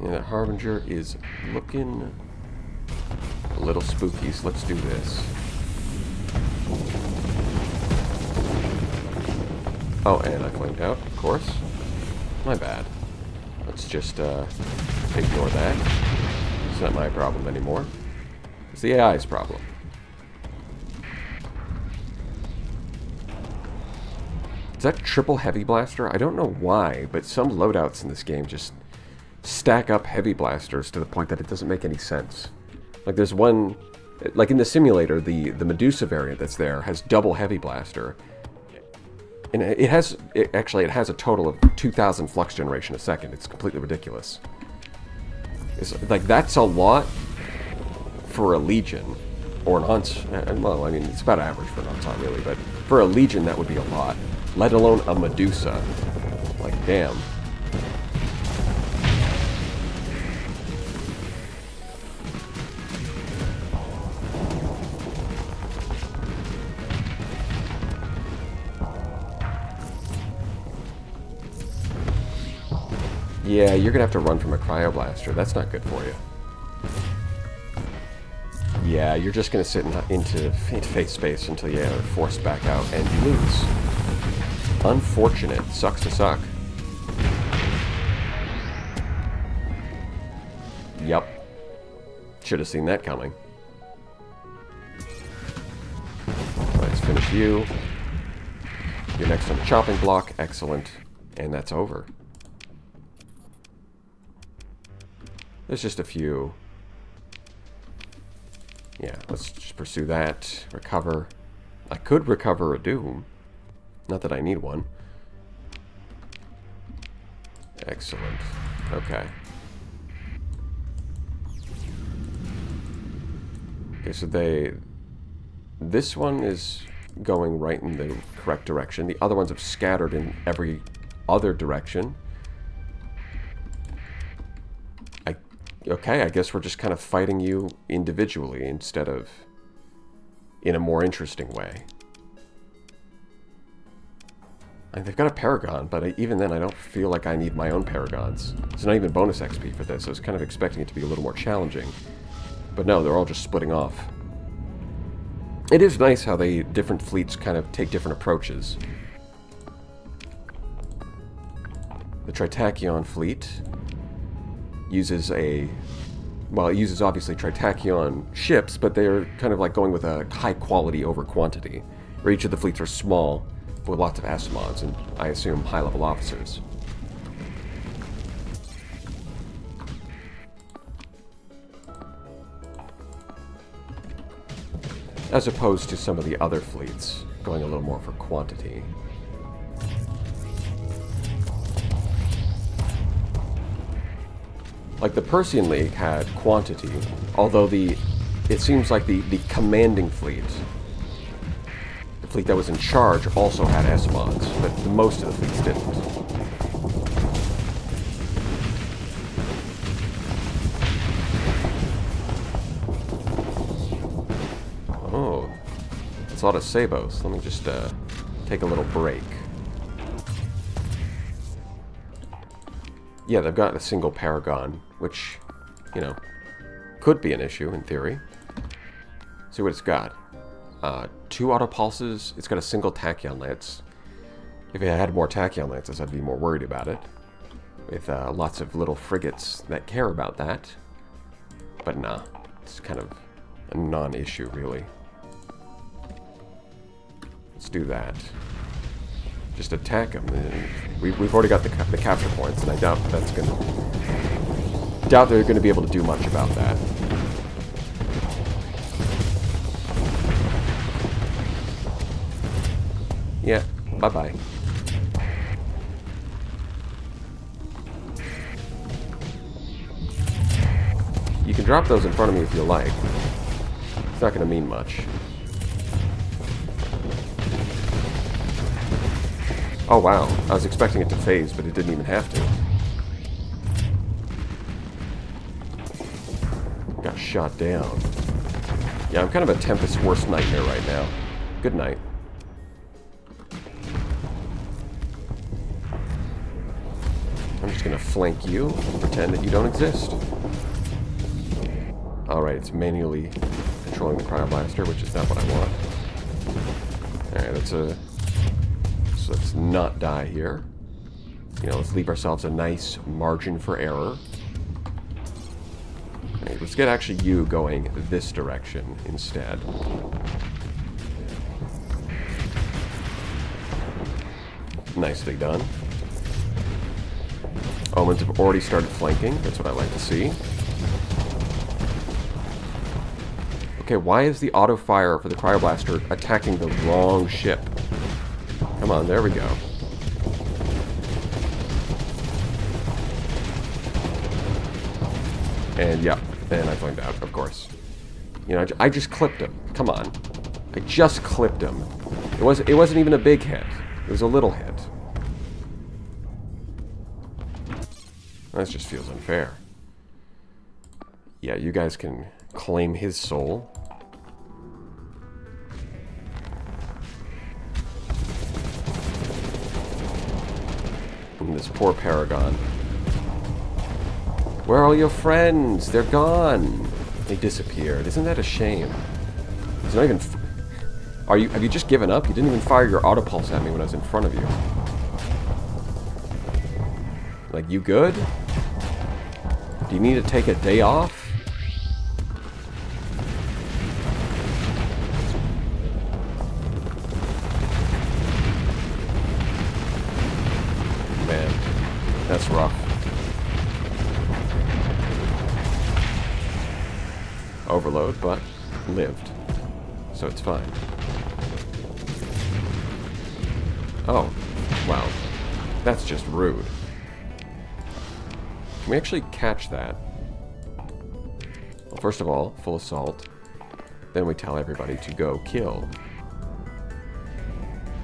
And that Harbinger is looking A little spooky, so let's do this. Oh, and I flamed out, of course. My bad. Let's just uh, ignore that. It's not my problem anymore. It's the A I's problem. Is that triple heavy blaster? I don't know why, but some loadouts in this game just stack up heavy blasters to the point that it doesn't make any sense. Like there's one, like in the simulator, the, the Medusa variant that's there has double heavy blaster. And it has, it, actually it has a total of two thousand flux generation a second. It's completely ridiculous. It's, like that's a lot for a Legion or an Hunt. Well, I mean, it's about average for an Hunt really, but for a Legion that would be a lot. Let alone a Medusa. Like, damn. Yeah, you're gonna have to run from a cryoblaster. That's not good for you. Yeah, you're just gonna sit in, into, into face space until you're forced back out and you lose. Unfortunate. Sucks to suck. Yep. Should have seen that coming. Let's finish you. You're next on the chopping block. Excellent. And that's over. There's just a few. Yeah, let's just pursue that. Recover. I could recover a Doom. Not that I need one. Excellent. Okay. Okay, so they... This one is going right in the correct direction. The other ones have scattered in every other direction. I, okay, I guess we're just kind of fighting you individually instead of in a more interesting way. And they've got a Paragon, but I, even then I don't feel like I need my own Paragons. It's not even bonus X P for this. I was kind of expecting it to be a little more challenging. But no, they're all just splitting off. It is nice how they different fleets kind of take different approaches. The Tri-Tachyon fleet uses a... Well, it uses obviously Tri-Tachyon ships, but they're kind of like going with a high quality over quantity. Where each of the fleets are small, with lots of Asimovs and, I assume, high-level officers. As opposed to some of the other fleets, going a little more for quantity. Like, the Persean League had quantity, although the... It seems like the, the commanding fleet... fleet that was in charge also had Asimovs, but most of the fleets didn't. Oh, that's a lot of Sabos. Let me just uh, take a little break. Yeah, they've got a single Paragon, which, you know, could be an issue in theory. Let's see what it's got. Uh, two auto pulses. It's got a single Tachyon Lance. If it had more Tachyon Lances, I'd be more worried about it. With uh, lots of little frigates that care about that. But nah, it's kind of a non-issue, really. Let's do that. Just attack them. We, we've already got the, the capture points, and I doubt that's gonna. Doubt they're gonna be able to do much about that. Yeah, bye-bye. You can drop those in front of me if you like. It's not going to mean much. Oh, wow. I was expecting it to phase, but it didn't even have to. Got shot down. Yeah, I'm kind of a Tempest's worst nightmare right now. Good night. I'm just gonna flank you and pretend that you don't exist. Alright, it's manually controlling the cryoblaster, which is not what I want. Alright, let's, uh, so let's not die here. You know, let's leave ourselves a nice margin for error. Alright, let's get actually you going this direction instead. Nicely done. Omens have already started flanking. That's what I like to see. Okay, why is the auto-fire for the cryoblaster attacking the wrong ship? Come on, there we go. And, yeah, and I flamed out, of course. You know, I just clipped him. Come on. I just clipped him. It, was, it wasn't even a big hit. It was a little hit. That just feels unfair. Yeah, you guys can claim his soul. And this poor Paragon. Where are all your friends? They're gone. They disappeared. Isn't that a shame? It's not even... F are you? Have you just given up? You didn't even fire your auto pulse at me when I was in front of you. Like, you good? Do you need to take a day off? Man, that's rough. Overload, but lived. So it's fine. Oh, wow. That's just rude. Can we actually catch that? Well, first of all, full assault. Then we tell everybody to go kill.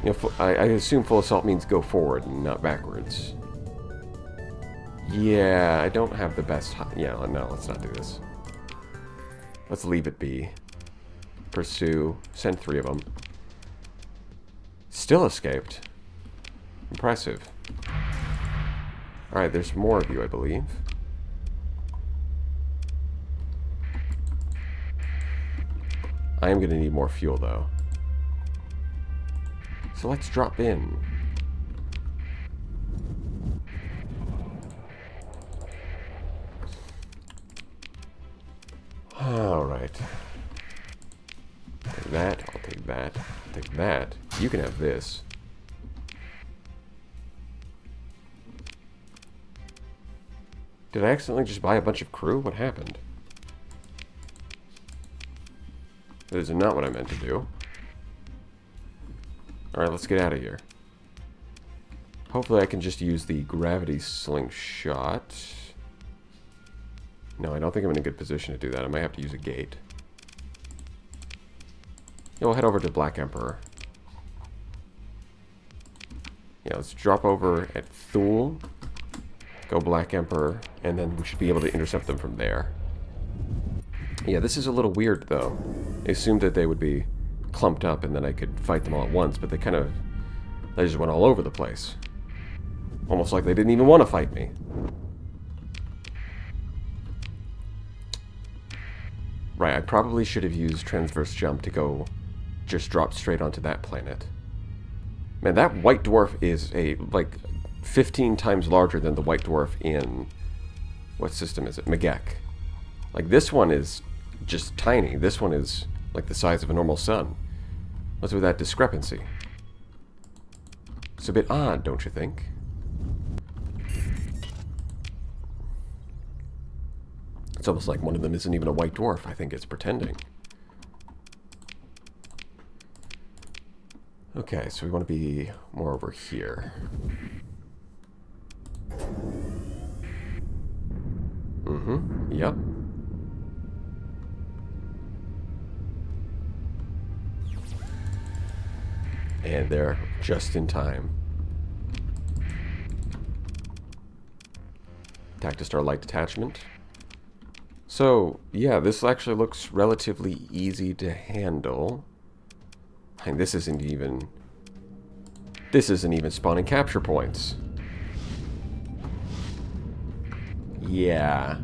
You know, I, I assume full assault means go forward and not backwards. Yeah, I don't have the best... Yeah, no, let's not do this. Let's leave it be. Pursue. Send three of them. Still escaped. Impressive. Alright, there's more of you, I believe. I am going to need more fuel, though. So let's drop in. Alright. Take that, I'll take that, I'll take that. You can have this. Did I accidentally just buy a bunch of crew? What happened? That is not what I meant to do. Alright, let's get out of here. Hopefully I can just use the gravity slingshot. No, I don't think I'm in a good position to do that. I might have to use a gate. Yeah, we'll head over to Black Emperor. Yeah, let's drop over at Thule. Go Black Emperor, and then we should be able to intercept them from there. Yeah, this is a little weird, though. I assumed that they would be clumped up and then I could fight them all at once, but they kind of... They just went all over the place. Almost like they didn't even want to fight me. Right, I probably should have used Transverse Jump to go just drop straight onto that planet. Man, that white dwarf is a, like... fifteen times larger than the white dwarf in... What system is it? Megek. Like, this one is just tiny. This one is, like, the size of a normal sun. What's with that discrepancy? It's a bit odd, don't you think? It's almost like one of them isn't even a white dwarf. I think it's pretending. Okay, so we want to be more over here. Mm-hmm. Yep. And they're just in time. Tactistar light detachment. So, yeah, this actually looks relatively easy to handle. I mean, this isn't even... This isn't even spawning capture points. Yeah.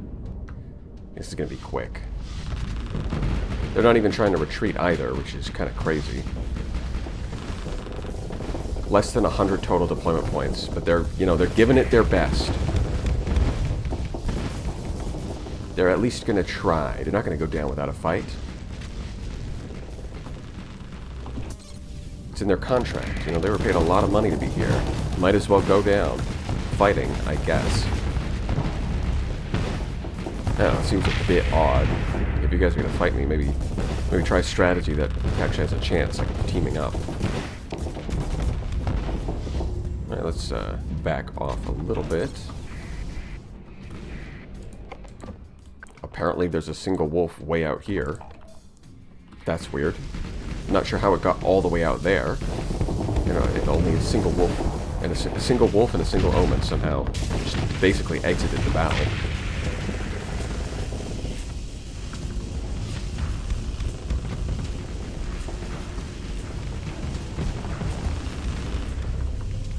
This is going to be quick. They're not even trying to retreat either, which is kind of crazy. Less than one hundred total deployment points, but they're, you know, they're giving it their best. They're at least going to try. They're not going to go down without a fight. It's in their contract. You know, they were paid a lot of money to be here. Might as well go down fighting, I guess. I don't know, it seems a bit odd. If you guys are going to fight me, maybe, maybe try strategy that actually has a chance, like teaming up. Alright, let's uh, back off a little bit. Apparently there's a single wolf way out here. That's weird. Not sure how it got all the way out there. You know, it only a single wolf and a, a single wolf and a single omen somehow just basically exited the battle.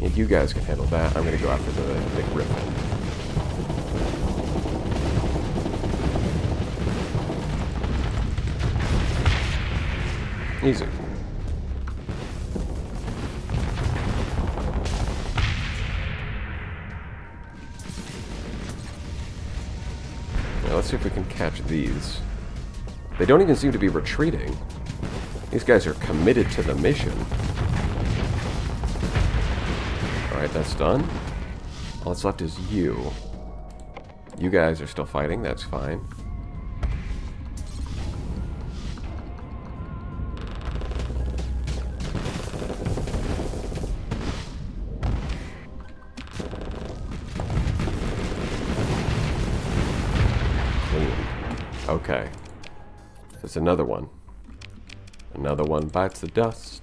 And you guys can handle that. I'm gonna go after the big rift. Easy. Now let's see if we can catch these. They don't even seem to be retreating. These guys are committed to the mission. Alright, that's done. All that's left is you. You guys are still fighting, that's fine. Okay, there's another one. Another one bites the dust.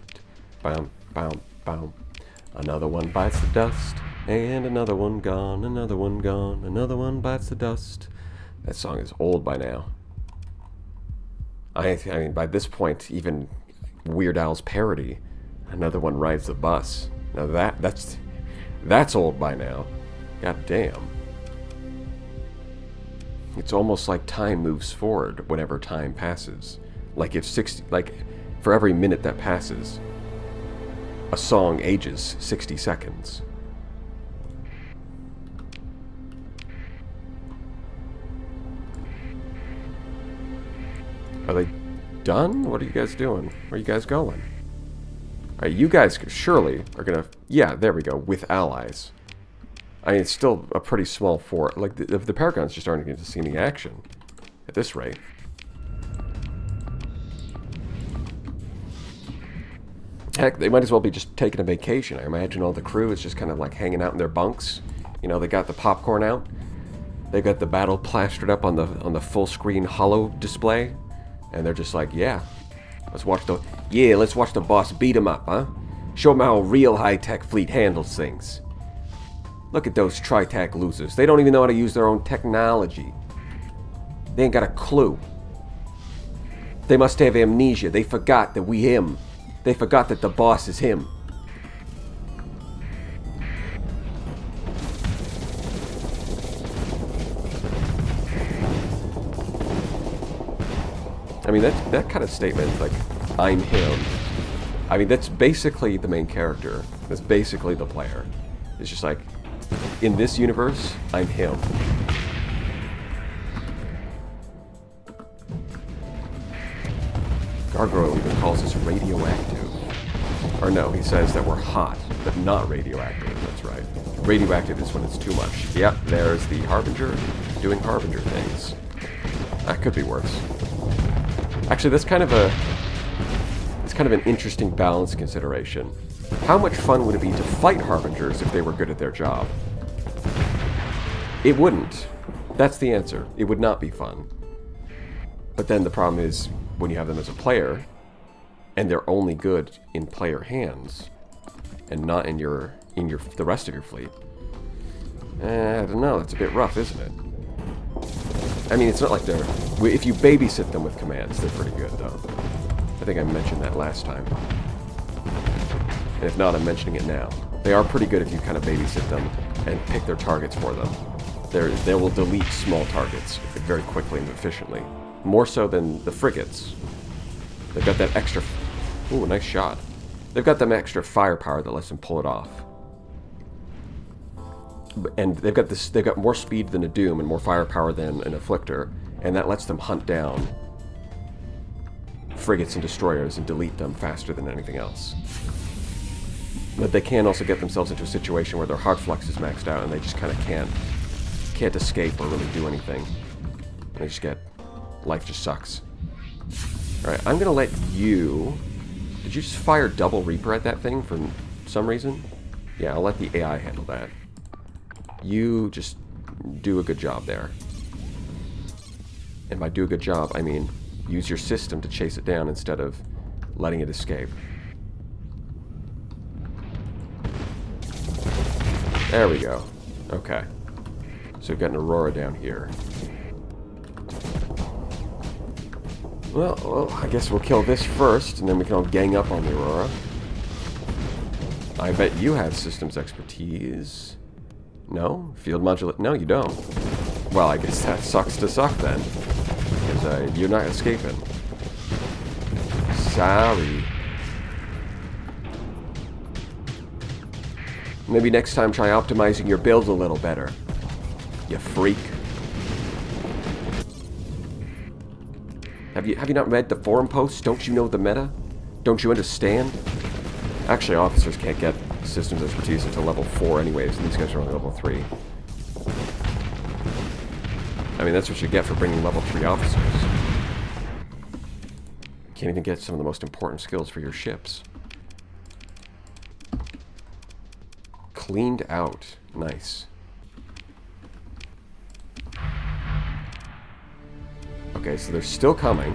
Bam, bam, bam. Another one bites the dust. And another one gone, another one gone, another one bites the dust. That song is old by now. I, I mean, by this point, even Weird Al's parody, Another One Rides the Bus. Now that, that's, that's old by now. God damn. It's almost like time moves forward whenever time passes. Like if sixty, like for every minute that passes, a song ages sixty seconds. Are they done? What are you guys doing? Where are you guys going? All right, you guys surely are gonna. Yeah, there we go. With allies. I mean, it's still a pretty small fort. Like, the, the Paragons just aren't going to see any action at this rate. Heck, they might as well be just taking a vacation. I imagine all the crew is just kind of like hanging out in their bunks. You know, they got the popcorn out. They got the battle plastered up on the on the full screen holo display, and they're just like, yeah, let's watch the yeah, let's watch the boss beat him up, huh? Show him how a real high-tech fleet handles things. Look at those Tri-Tach losers. They don't even know how to use their own technology. They ain't got a clue. They must have amnesia. They forgot that we him. They forgot that the boss is him. I mean, that, that kind of statement, like, I'm him. I mean, that's basically the main character. That's basically the player. It's just like, in this universe, I'm him. Gargoyle even calls us radioactive. Or no, he says that we're hot, but not radioactive. That's right. Radioactive is when it's too much. Yep, there's the Harbinger doing Harbinger things. That could be worse. Actually, that's kind of a... It's kind of an interesting balance consideration. How much fun would it be to fight Harbingers if they were good at their job? It wouldn't. That's the answer. It would not be fun. But then the problem is, when you have them as a player, and they're only good in player hands, and not in your in your the rest of your fleet. Eh, I don't know. That's a bit rough, isn't it? I mean, it's not like they're... If you babysit them with commands, they're pretty good, though. I think I mentioned that last time. And if not, I'm mentioning it now. They are pretty good if you kind of babysit them and pick their targets for them. They're, they will delete small targets very quickly and efficiently. more so than the frigates. They've got that extra... Ooh, nice shot. They've got that extra firepower that lets them pull it off. And they've got this, they've got more speed than a Doom and more firepower than an Afflictor, and that lets them hunt down frigates and destroyers and delete them faster than anything else. But they can also get themselves into a situation where their hard flux is maxed out and they just kind of can't can't escape or really do anything. They just get... life just sucks. Alright, I'm gonna let you... Did you just fire double Reaper at that thing for some reason? Yeah, I'll let the A I handle that. You just do a good job there. And by do a good job, I mean use your system to chase it down instead of letting it escape. There we go. Okay. So we've got an Aurora down here. Well, well, I guess we'll kill this first, and then we can all gang up on the Aurora. I bet you have systems expertise. No? Field modulate? No, you don't. Well, I guess that sucks to suck then. Because uh, you're not escaping. Sorry. Maybe next time try optimizing your build a little better. You freak. Have you, have you not read the forum posts? Don't you know the meta? Don't you understand? Actually, officers can't get systems expertise until level four anyways, and these guys are only level three. I mean, that's what you get for bringing level three officers. Can't even get some of the most important skills for your ships. Cleaned out. Nice. Okay, so they're still coming.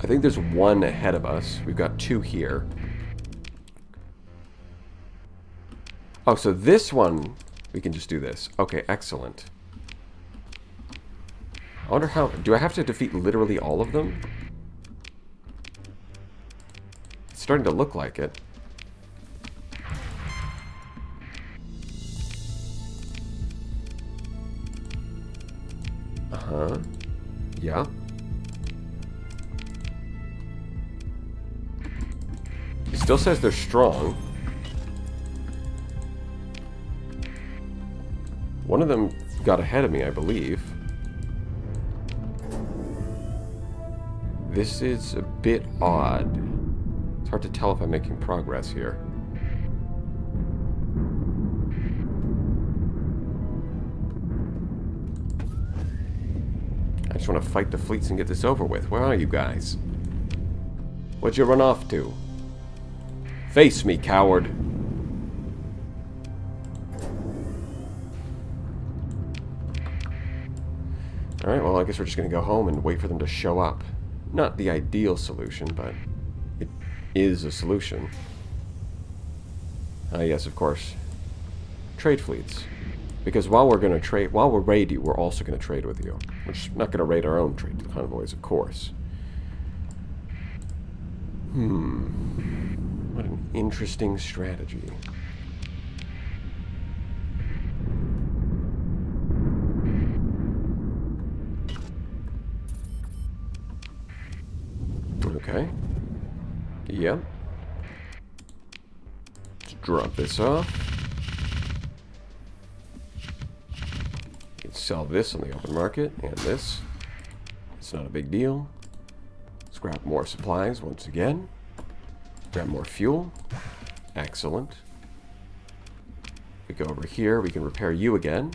I think there's one ahead of us. We've got two here. Oh, so this one, we can just do this. Okay, excellent. I wonder how... Do I have to defeat literally all of them? It's starting to look like it. Uh-huh. Yeah. It still says they're strong. One of them got ahead of me, I believe. This is a bit odd. It's hard to tell if I'm making progress here. I just want to fight the fleets and get this over with. Where are you guys? What'd you run off to? Face me, coward! Alright, well, I guess we're just going to go home and wait for them to show up. Not the ideal solution, but it is a solution. Ah, uh, yes, of course. Trade fleets. Because while we're going to trade, while we're raid you, we're also going to trade with you. We're just not going to raid our own trade convoys, of course. Hmm... What an interesting strategy. Okay. Yeah. Let's drop this off. You can sell this on the open market, and this. It's not a big deal. Let's grab more supplies once again. Grab more fuel. Excellent. We go over here. We can repair you again.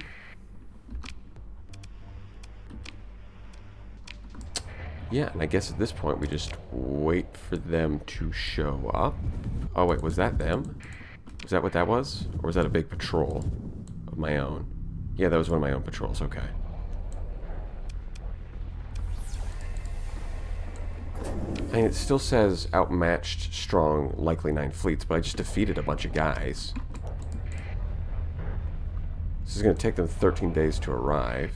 Yeah, and I guess at this point we just wait for them to show up. Oh, wait. Was that them? Was that what that was? Or was that a big patrol of my own? Yeah, that was one of my own patrols. Okay. I mean, it still says outmatched, strong, likely nine fleets, but I just defeated a bunch of guys. This is going to take them thirteen days to arrive.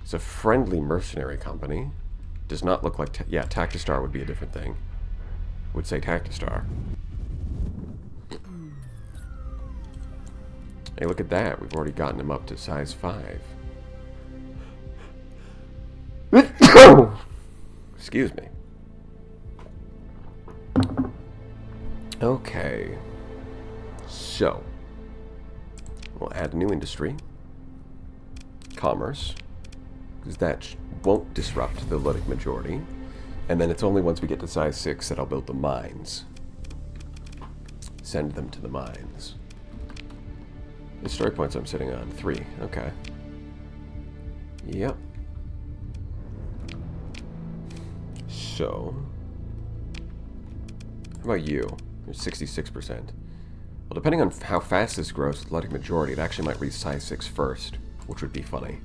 It's a friendly mercenary company. Does not look like... Ta yeah, Tactistar would be a different thing. Would say Tactistar. Hey, look at that. We've already gotten him up to size five. Excuse me. Okay. So, we'll add new industry. Commerce. Because that won't disrupt the Luddic majority. And then it's only once we get to size six that I'll build the mines. Send them to the mines. The story points I'm sitting on. Three. Okay. Yep. So, how about you? You're sixty-six percent. Well, depending on how fast this grows, the Luddic majority, it actually might reach size six first, which would be funny.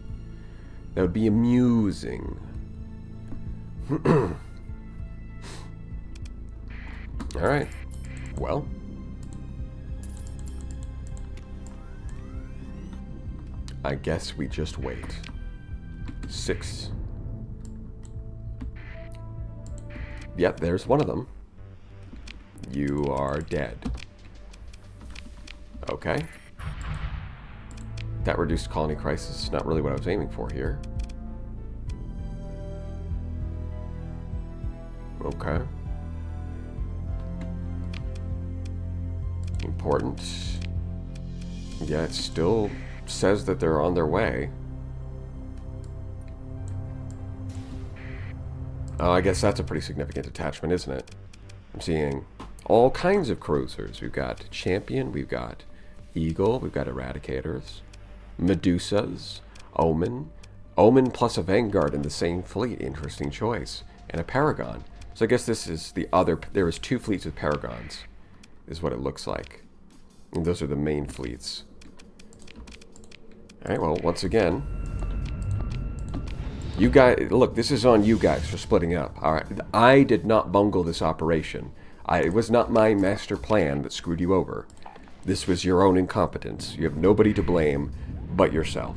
That would be amusing. Alright. Well. I guess we just wait. Six. Yep, there's one of them. You are dead. Okay. That reduced colony crisis is not really what I was aiming for here. Okay. Important. Yeah, it still says that they're on their way. Oh, I guess that's a pretty significant detachment, isn't it? I'm seeing all kinds of cruisers. We've got Champion, we've got Eagle, we've got Eradicators, Medusas, Omen. Omen plus a Vanguard in the same fleet. Interesting choice. And a Paragon. So I guess this is the other... There is two fleets with Paragons, is what it looks like. And those are the main fleets. Alright, well, once again... You guys, look, this is on you guys for splitting up. All right, I did not bungle this operation. I, it was not my master plan that screwed you over. This was your own incompetence. You have nobody to blame but yourself.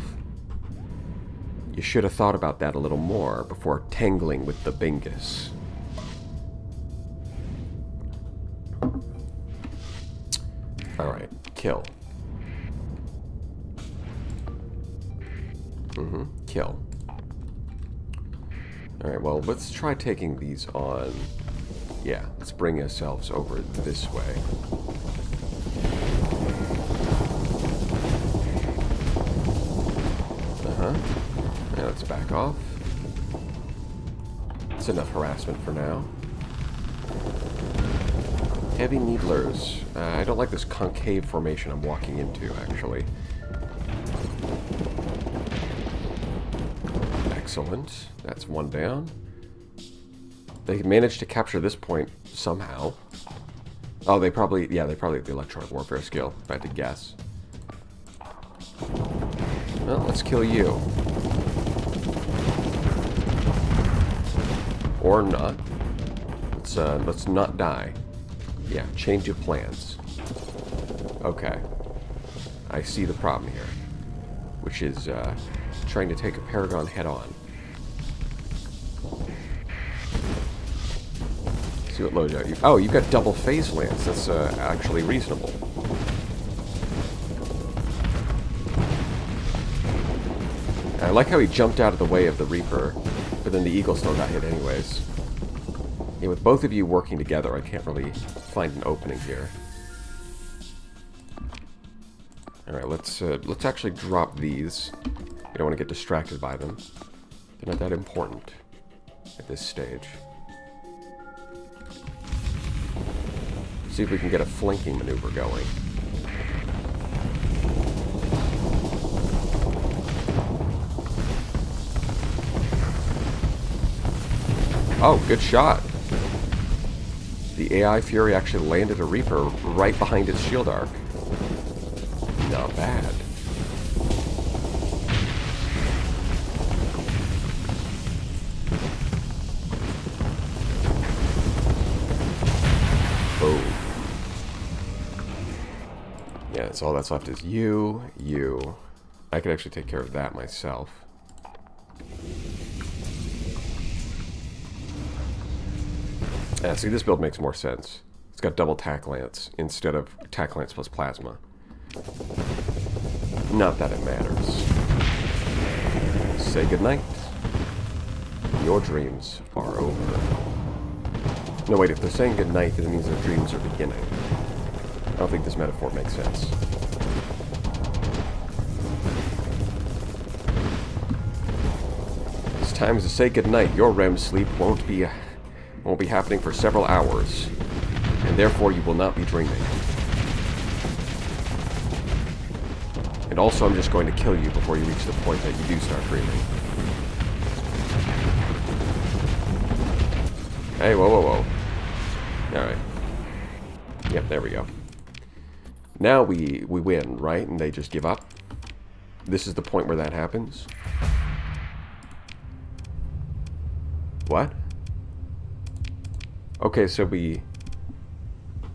You should have thought about that a little more before tangling with the Bingus. All right, kill. Mm-hmm, kill. Alright, well, let's try taking these on. Yeah, let's bring ourselves over this way. Uh-huh. Now let's back off. That's enough harassment for now. Heavy needlers. Uh, I don't like this concave formation I'm walking into, actually. Excellent. That's one down. They managed to capture this point somehow. Oh, they probably... Yeah, they probably have the electronic warfare skill, if I had to guess. Well, let's kill you. Or not. Let's, uh, let's not die. Yeah, change your plans. Okay. I see the problem here. Which is, uh... trying to take a Paragon head-on. See what loads out you... Oh, you've got double phase lance. That's uh, actually reasonable. I like how he jumped out of the way of the Reaper, but then the Eagle still got hit anyways. Yeah, with both of you working together, I can't really find an opening here. Alright, let's, uh, let's actually drop these. You don't want to get distracted by them. They're not that important at this stage. See if we can get a flanking maneuver going. Oh, good shot. The A I Fury actually landed a Reaper right behind its shield arc. Not bad. So all that's left is you, you. I could actually take care of that myself. Yeah, see, this build makes more sense. It's got double Tac Lance instead of Tac Lance plus Plasma. Not that it matters. Say goodnight. Your dreams are over. No, wait, if they're saying goodnight, then it means their dreams are beginning. I don't think this metaphor makes sense. It's time to say goodnight. Your R E M sleep won't be, won't be happening for several hours, and therefore you will not be dreaming. And also, I'm just going to kill you before you reach the point that you do start dreaming. Hey, whoa, whoa, whoa. Alright. Yep, there we go. Now we, we win, right? And they just give up. This is the point where that happens. What? Okay, so we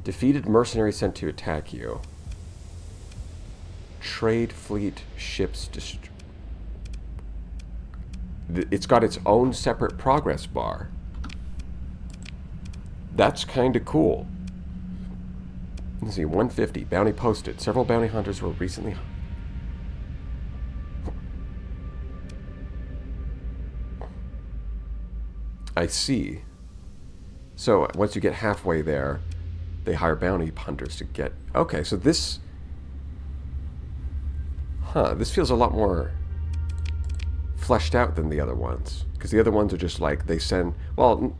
defeated mercenary sent to attack you. Trade fleet ships destroyed. It's got its own separate progress bar. That's kind of cool. Let's see, one fifty. Bounty posted. Several bounty hunters were recently... I see. So, once you get halfway there, they hire bounty hunters to get... Okay, so this... Huh, this feels a lot more fleshed out than the other ones. Because the other ones are just like, they send... Well,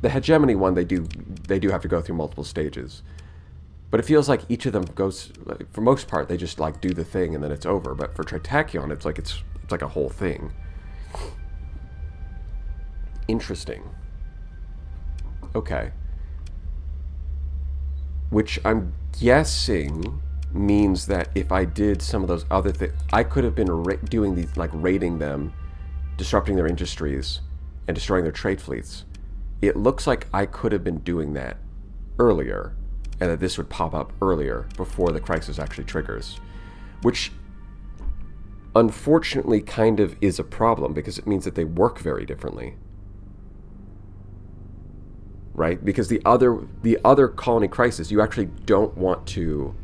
the Hegemony one, they do they do have to go through multiple stages. But it feels like each of them goes... For most part, they just like do the thing and then it's over. But for Tri-Tachyon, it's like, it's, it's like a whole thing. Interesting. Okay. Which I'm guessing... means that if I did some of those other things, I could have been ra doing these, like raiding them, disrupting their industries, and destroying their trade fleets. It looks like I could have been doing that earlier, and that this would pop up earlier before the crisis actually triggers, which unfortunately kind of is a problem because it means that they work very differently. Right? Because the other, the other colony crisis, you actually don't want to...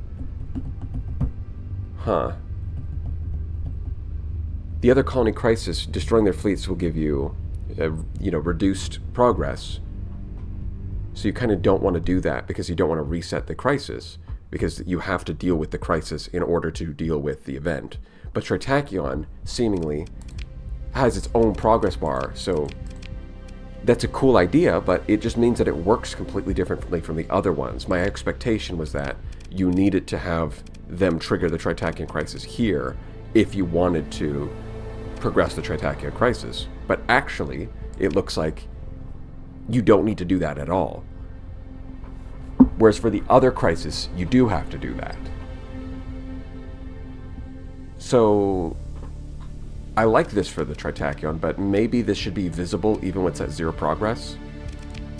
Huh. The other colony crisis, destroying their fleets will give you, uh, you know, reduced progress. So you kind of don't want to do that because you don't want to reset the crisis. Because you have to deal with the crisis in order to deal with the event. But Tri-Tachyon, seemingly, has its own progress bar. So that's a cool idea, but it just means that it works completely differently from the other ones. My expectation was that you needed to have... them trigger the Tri-Tachyon crisis here if you wanted to progress the Tri-Tachyon crisis. But actually, it looks like you don't need to do that at all. Whereas for the other crisis, you do have to do that. So, I like this for the Tri-Tachyon, but maybe this should be visible even when it's at zero progress.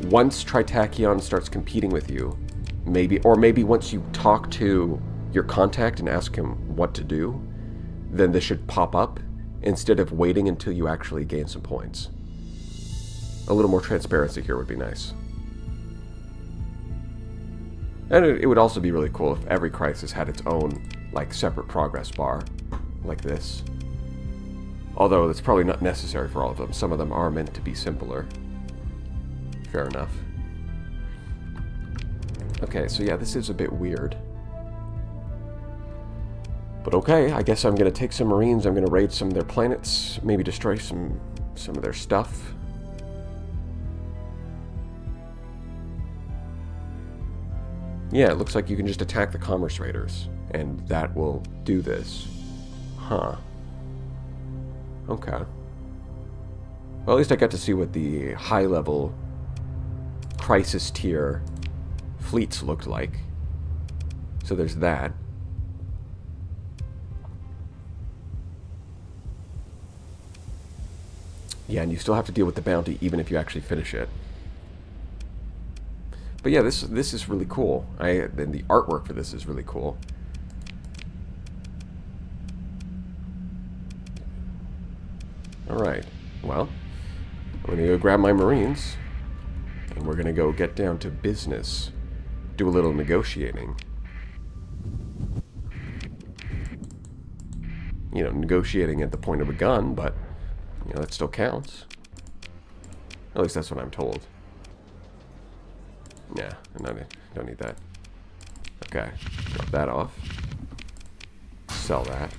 Once Tri-Tachyon starts competing with you, maybe, or maybe once you talk to your contact and ask him what to do, then this should pop up instead of waiting until you actually gain some points. A little more transparency here would be nice. And it would also be really cool if every crisis had its own, like, separate progress bar, like this. Although that's probably not necessary for all of them. Some of them are meant to be simpler. Fair enough. Okay, so yeah, this is a bit weird. But okay, I guess I'm going to take some Marines, I'm going to raid some of their planets, maybe destroy some some of their stuff. Yeah, it looks like you can just attack the Commerce Raiders, and that will do this. Huh. Okay. Well, at least I got to see what the high-level crisis tier fleets looked like. So there's that. Yeah, and you still have to deal with the bounty even if you actually finish it. But yeah, this this is really cool. I and the artwork for this is really cool. Alright, well, I'm going to go grab my Marines, and we're going to go get down to business. Do a little negotiating. You know, negotiating at the point of a gun, but... You know, that still counts. At least that's what I'm told. Yeah, I don't, don't need that. Okay, drop that off. Sell that.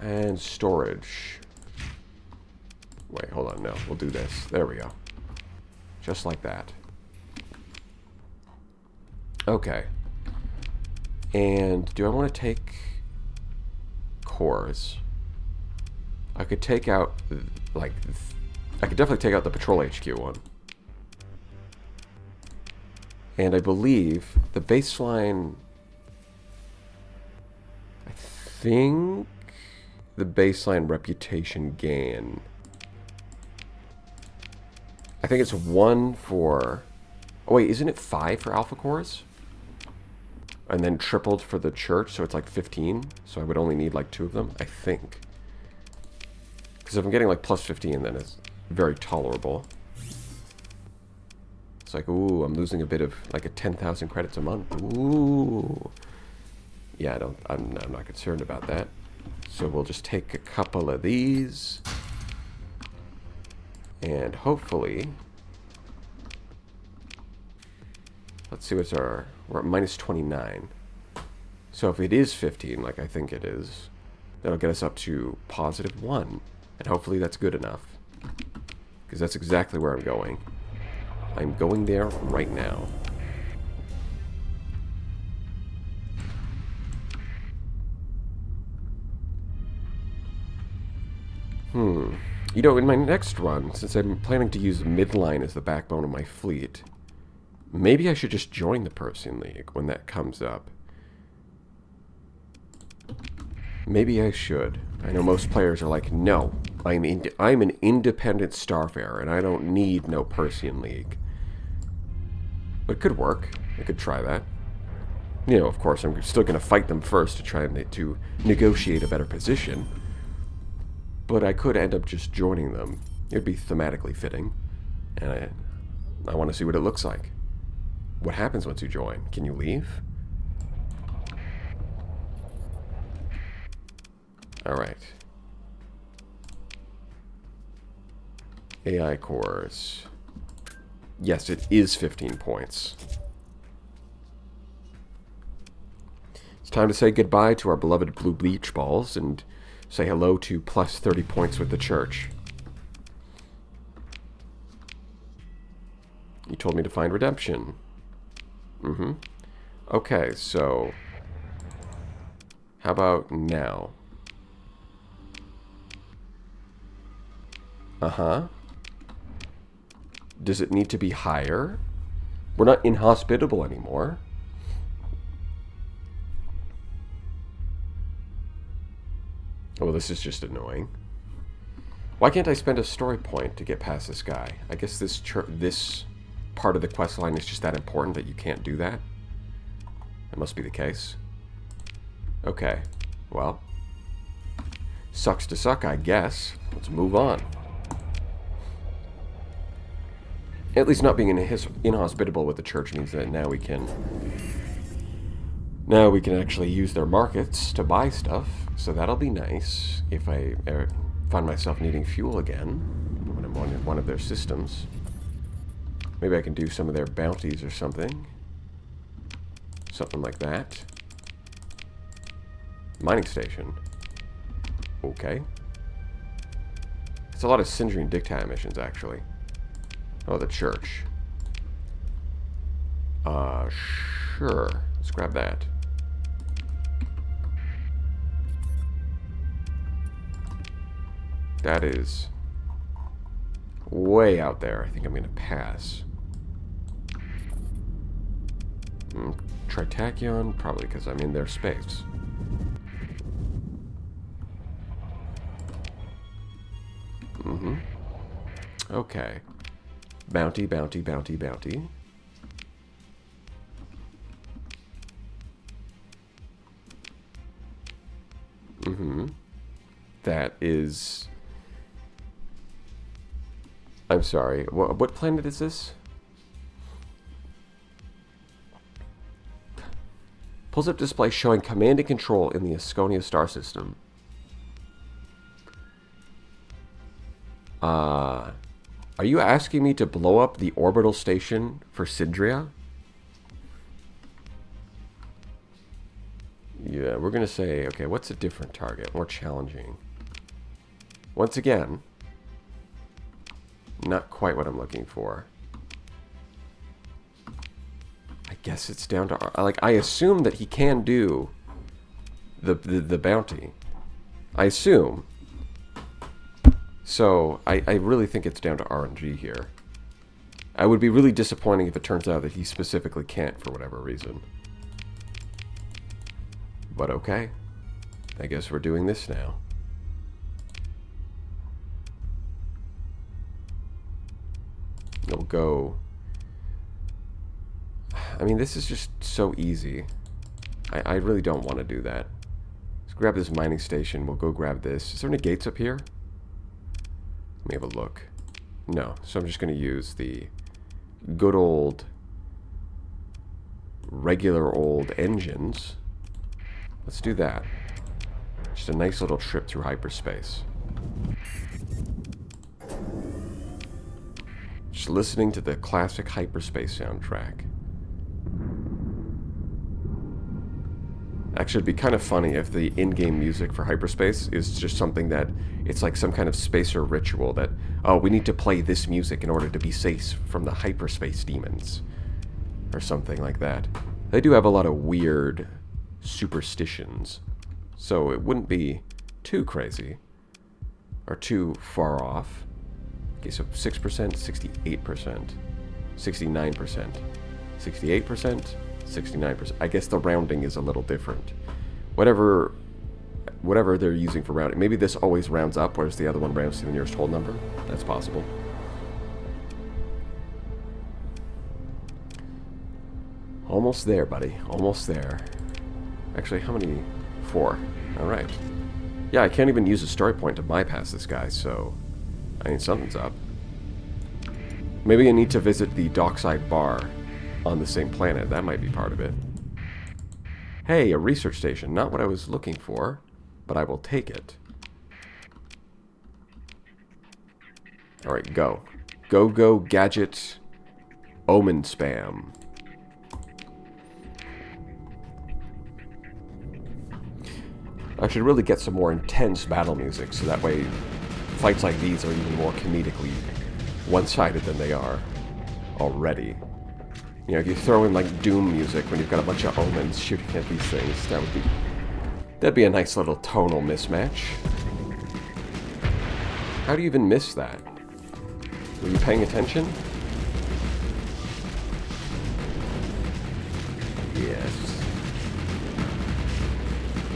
And storage. Wait, hold on, no. We'll do this. There we go. Just like that. Okay. And do I want to take cores? I could take out, like, I could definitely take out the Patrol H Q one. And I believe the baseline, I think the baseline reputation gain, I think it's one for, oh wait, isn't it five for alpha cores? And then tripled for the church, so it's like fifteen. So I would only need like two of them, I think. Because if I'm getting like plus fifteen, then it's very tolerable. It's like, ooh, I'm losing a bit of like a ten thousand credits a month. Ooh. Yeah, I don't, I'm, I'm not concerned about that. So we'll just take a couple of these. And hopefully, let's see what's our, we're at minus twenty-nine. So if it is fifteen, like I think it is, that'll get us up to positive one. And hopefully that's good enough. Because that's exactly where I'm going. I'm going there right now. Hmm. You know, in my next run, since I'm planning to use midline as the backbone of my fleet, maybe I should just join the Persean League when that comes up. Maybe I should. I know most players are like, no, I'm, in I'm an independent starfarer and I don't need no Persean League. But it could work. I could try that. You know, of course, I'm still going to fight them first to try and to negotiate a better position. But I could end up just joining them. It would be thematically fitting. And I, I want to see what it looks like. What happens once you join? Can you leave? Alright. A I cores. Yes, it is fifteen points. It's time to say goodbye to our beloved blue bleach balls and say hello to plus thirty points with the church. You told me to find redemption. Mm-hmm. Okay, so how about now? Uh-huh. Does it need to be higher? We're not inhospitable anymore. Oh, this is just annoying. Why can't I spend a story point to get past this guy? I guess this chur this part of the quest line is just that important that you can't do that. That must be the case. Okay. Well. Sucks to suck, I guess. Let's move on. At least not being inhospitable with the church means that now we can... Now we can actually use their markets to buy stuff, so that'll be nice if I er, find myself needing fuel again when I'm on one of their systems. Maybe I can do some of their bounties or something. Something like that. Mining station. Okay. It's a lot of Sindrian Diktat missions, actually. Oh, the church. Uh, sure. Let's grab that. That is way out there. I think I'm going to pass. Mm, Tri-Tachyon? Probably because I'm in their space. Mm-hmm. Okay. Bounty, bounty, bounty, bounty. Mm-hmm. That is... I'm sorry. What, what planet is this? Pulls up display showing command and control in the Asconia star system. Uh, Are you asking me to blow up the orbital station for Sindria? Yeah, we're going to say, okay, what's a different target? More challenging. Once again, not quite what I'm looking for. I guess it's down to... Like, I assume that he can do the, the, the bounty. I assume. So, I, I really think it's down to R N G here. I would be really disappointed if it turns out that he specifically can't for whatever reason. But okay. I guess we're doing this now. It'll go... I mean, this is just so easy. I, I really don't want to do that. Let's grab this mining station. We'll go grab this. Is there any gates up here? Let me have a look. No. So I'm just going to use the good old... regular old engines. Let's do that. Just a nice little trip through hyperspace. Just listening to the classic hyperspace soundtrack. Actually, it'd be kind of funny if the in-game music for hyperspace is just something that... It's like some kind of spacer ritual that... Oh, we need to play this music in order to be safe from the hyperspace demons. Or something like that. They do have a lot of weird... superstitions, so it wouldn't be too crazy or too far off. Okay, so six percent, sixty-eight percent, sixty-nine percent, sixty-eight percent, sixty-nine percent. I guess the rounding is a little different. Whatever whatever they're using for rounding. Maybe this always rounds up, whereas the other one rounds to the nearest whole number. That's possible. Almost there, buddy. Almost there. Actually, how many? Four. Alright. Yeah, I can't even use a story point to bypass this guy, so... I mean, something's up. Maybe I need to visit the dockside bar on the same planet. That might be part of it. Hey, a research station. Not what I was looking for, but I will take it. Alright, go. Go, go, gadget, omen spam. I should really get some more intense battle music, so that way fights like these are even more comedically one-sided than they are already. You know, if you throw in like Doom music when you've got a bunch of omens shooting at these things, that would be... That'd be a nice little tonal mismatch. How do you even miss that? Were you paying attention? Yes.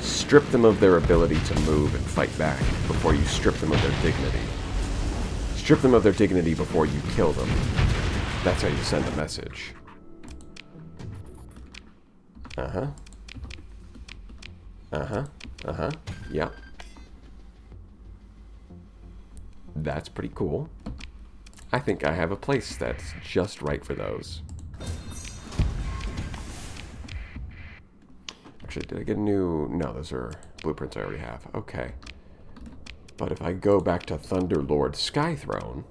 Strip them of their ability to move and fight back before you strip them of their dignity. Strip them of their dignity before you kill them. That's how you send a message. Uh-huh. Uh-huh. Uh-huh. Yeah. That's pretty cool. I think I have a place that's just right for those. Did I get a new... No, those are blueprints I already have. Okay. But if I go back to Thunderlord Skythrone,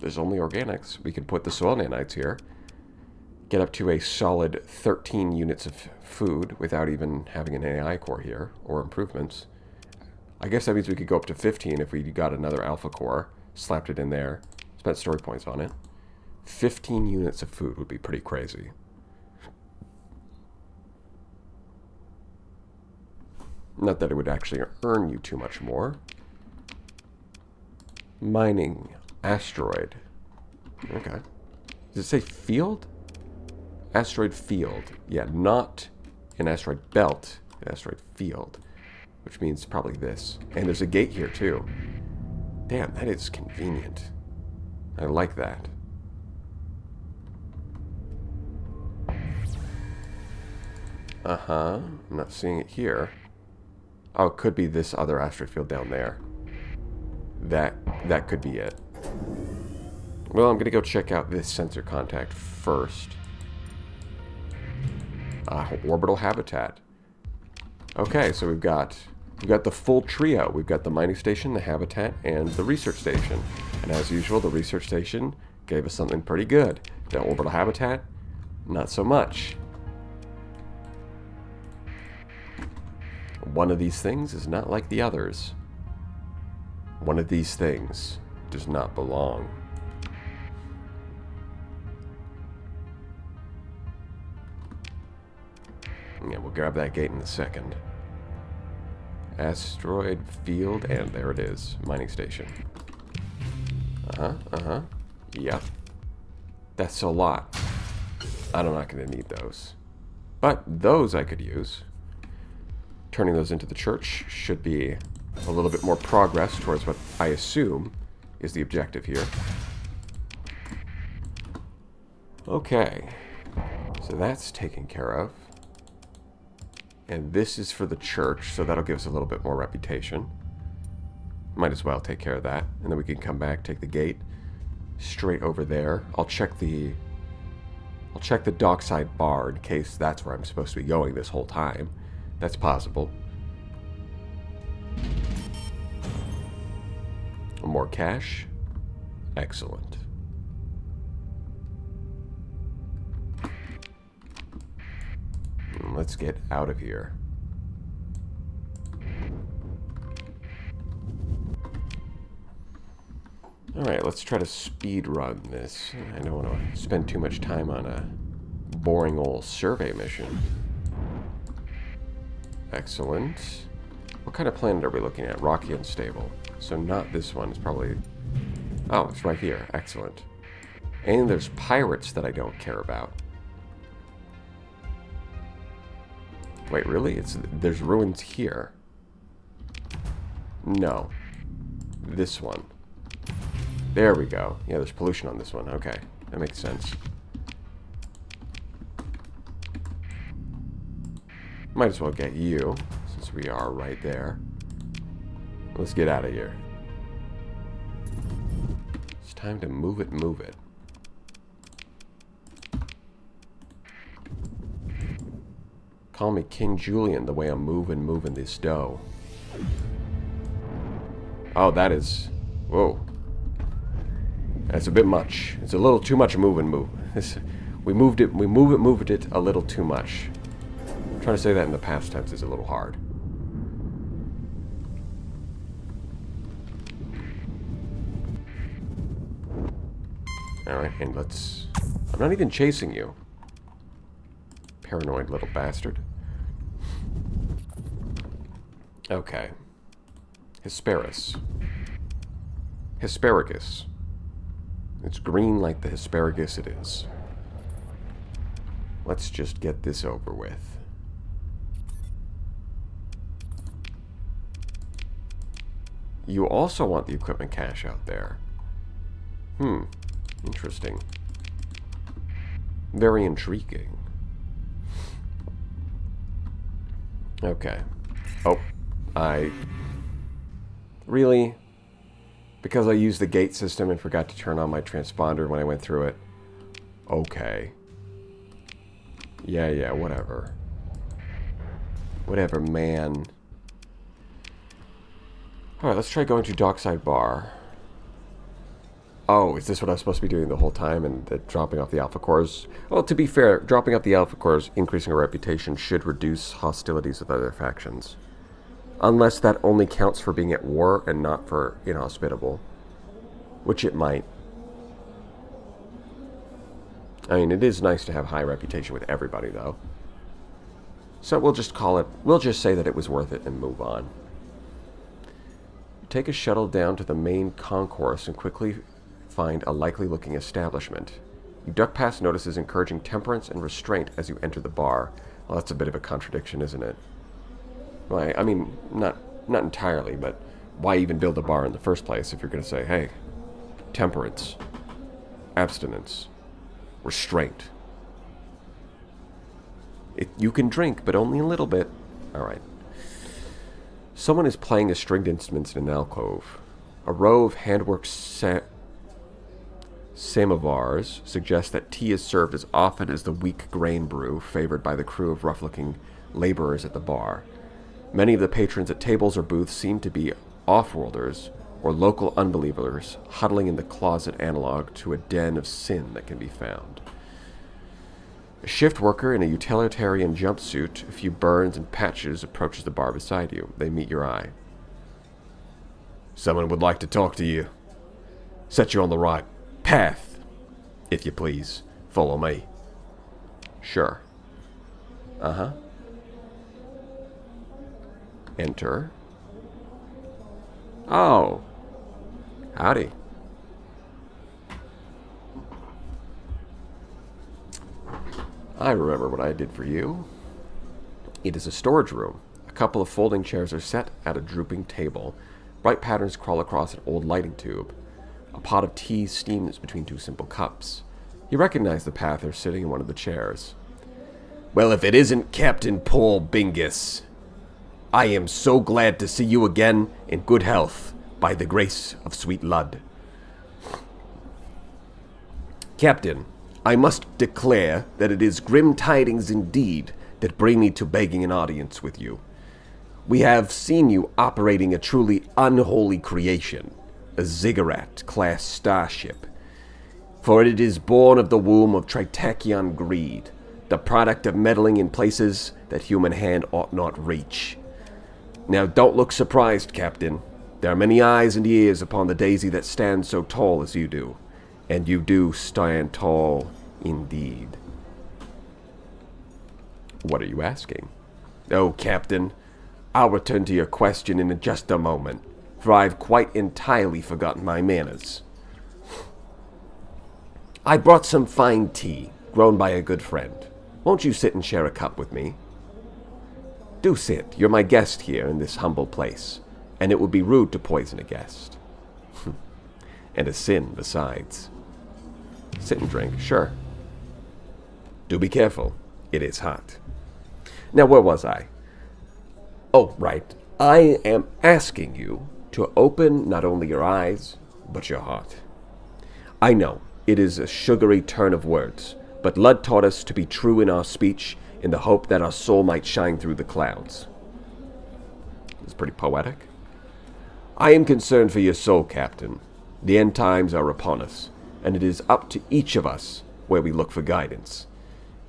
there's only organics. We can put the soil nanites here. Get up to a solid thirteen units of food without even having an A I core here, or improvements. I guess that means we could go up to fifteen if we got another alpha core, slapped it in there, spent story points on it. fifteen units of food would be pretty crazy. Not that it would actually earn you too much more. Mining. Asteroid. Okay. Does it say field? Asteroid field. Yeah, not an asteroid belt. An asteroid field. Which means probably this. And there's a gate here, too. Damn, that is convenient. I like that. Uh-huh. I'm not seeing it here. Oh, it could be this other asteroid field down there. That that could be it. Well, I'm going to go check out this sensor contact first. Uh, orbital habitat. Okay, so we've got we've got the full trio. We've got the mining station, the habitat, and the research station. And as usual, the research station gave us something pretty good. Now, orbital habitat, not so much. One of these things is not like the others. One of these things does not belong. Yeah, we'll grab that gate in a second. Asteroid field, and there it is. Mining station. Uh-huh, uh-huh. Yep. That's a lot. I'm not going to need those. But those I could use. Turning those into the church should be a little bit more progress towards what I assume is the objective here. Okay. So that's taken care of. And this is for the church, so that'll give us a little bit more reputation. Might as well take care of that. And then we can come back, take the gate straight over there. I'll check the... I'll check the dockside bar in case that's where I'm supposed to be going this whole time. That's possible. More cash. Excellent. Let's get out of here. Alright, let's try to speed run this. I don't want to spend too much time on a boring old survey mission. Excellent. What kind of planet are we looking at? Rocky and stable. So not this one. It's probably... Oh, it's right here. Excellent. And there's pirates that I don't care about. Wait, really? It's there's ruins here. No. This one. There we go. Yeah, there's pollution on this one. Okay. That makes sense. Might as well get you, since we are right there. Let's get out of here. It's time to move it, move it. Call me King Julian the way I'm moving, moving this dough. Oh, that is... Whoa. That's a bit much. It's a little too much moving, move. It's, we moved it, we move it, moved it a little too much. Trying to say that in the past tense is a little hard. Alright, and let's... I'm not even chasing you. Paranoid little bastard. Okay. Hesperus. Hespericus. It's green like the asparagus it is. Let's just get this over with. You also want the equipment cache out there. Hmm. Interesting. Very intriguing. Okay. Oh. I... Really? Because I used the gate system and forgot to turn on my transponder when I went through it? Okay. Yeah, yeah, whatever. Whatever, man. Alright, let's try going to Dockside Bar. Oh, is this what I was supposed to be doing the whole time and the dropping off the Alpha Cores? Well, to be fair, dropping off the Alpha Cores, increasing our reputation, should reduce hostilities with other factions. Unless that only counts for being at war and not for inhospitable. Which it might. I mean, it is nice to have high reputation with everybody, though. So we'll just call it... We'll just say that it was worth it and move on. Take a shuttle down to the main concourse and quickly find a likely-looking establishment. You duck past notices encouraging temperance and restraint as you enter the bar. Well, that's a bit of a contradiction, isn't it? Well, I mean, not not entirely, but why even build a bar in the first place if you're going to say, hey, temperance, abstinence, restraint. It, you can drink, but only a little bit. All right. Someone is playing a stringed instrument in an alcove. A row of handwork sa samovars suggests that tea is served as often as the weak grain brew favored by the crew of rough-looking laborers at the bar. Many of the patrons at tables or booths seem to be off-worlders or local unbelievers huddling in the closet analog to a den of sin that can be found. A shift worker in a utilitarian jumpsuit, a few burns and patches, approaches the bar beside you. They meet your eye. Someone would like to talk to you. Set you on the right path, if you please. Follow me. Sure. Uh-huh. Enter. Oh. Howdy. I remember what I did for you. It is a storage room. A couple of folding chairs are set at a drooping table. Bright patterns crawl across an old lighting tube. A pot of tea steams between two simple cups. You recognize the pather sitting in one of the chairs. Well, if it isn't Captain Paul Bingus. I am so glad to see you again in good health, by the grace of sweet Ludd. Captain, I must declare that it is grim tidings indeed that bring me to begging an audience with you. We have seen you operating a truly unholy creation, a ziggurat-class starship. For it is born of the womb of Tri-Tachyon greed, the product of meddling in places that human hand ought not reach. Now, don't look surprised, Captain. There are many eyes and ears upon the daisy that stands so tall as you do. And you do stand tall indeed. What are you asking? Oh, Captain, I'll return to your question in just a moment, for I've quite entirely forgotten my manners. I brought some fine tea, grown by a good friend. Won't you sit and share a cup with me? Do sit. You're my guest here in this humble place, and it would be rude to poison a guest. And a sin, besides. Sit and drink, sure. Do be careful. It is hot. Now, where was I? Oh, right. I am asking you to open not only your eyes, but your heart. I know, it is a sugary turn of words, but Ludd taught us to be true in our speech in the hope that our soul might shine through the clouds. It's pretty poetic. I am concerned for your soul, Captain. The end times are upon us, and it is up to each of us where we look for guidance.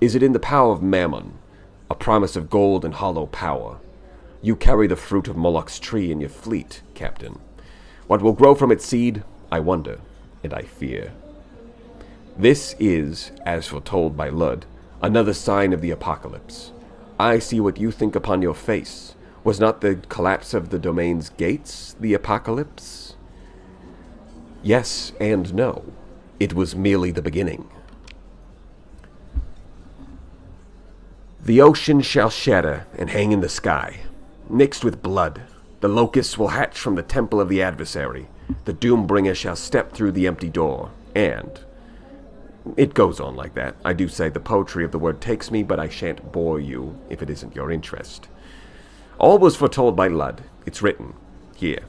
Is it in the power of Mammon, a promise of gold and hollow power? You carry the fruit of Moloch's tree in your fleet, Captain. What will grow from its seed, I wonder, and I fear. This is, as foretold by Ludd, another sign of the apocalypse. I see what you think upon your face. Was not the collapse of the domain's gates the apocalypse? Yes and no. It was merely the beginning. The ocean shall shatter and hang in the sky, mixed with blood. The locusts will hatch from the temple of the adversary. The doombringer shall step through the empty door, and... It goes on like that. I do say the poetry of the word takes me, but I shan't bore you if it isn't your interest. All was foretold by Ludd. It's written here.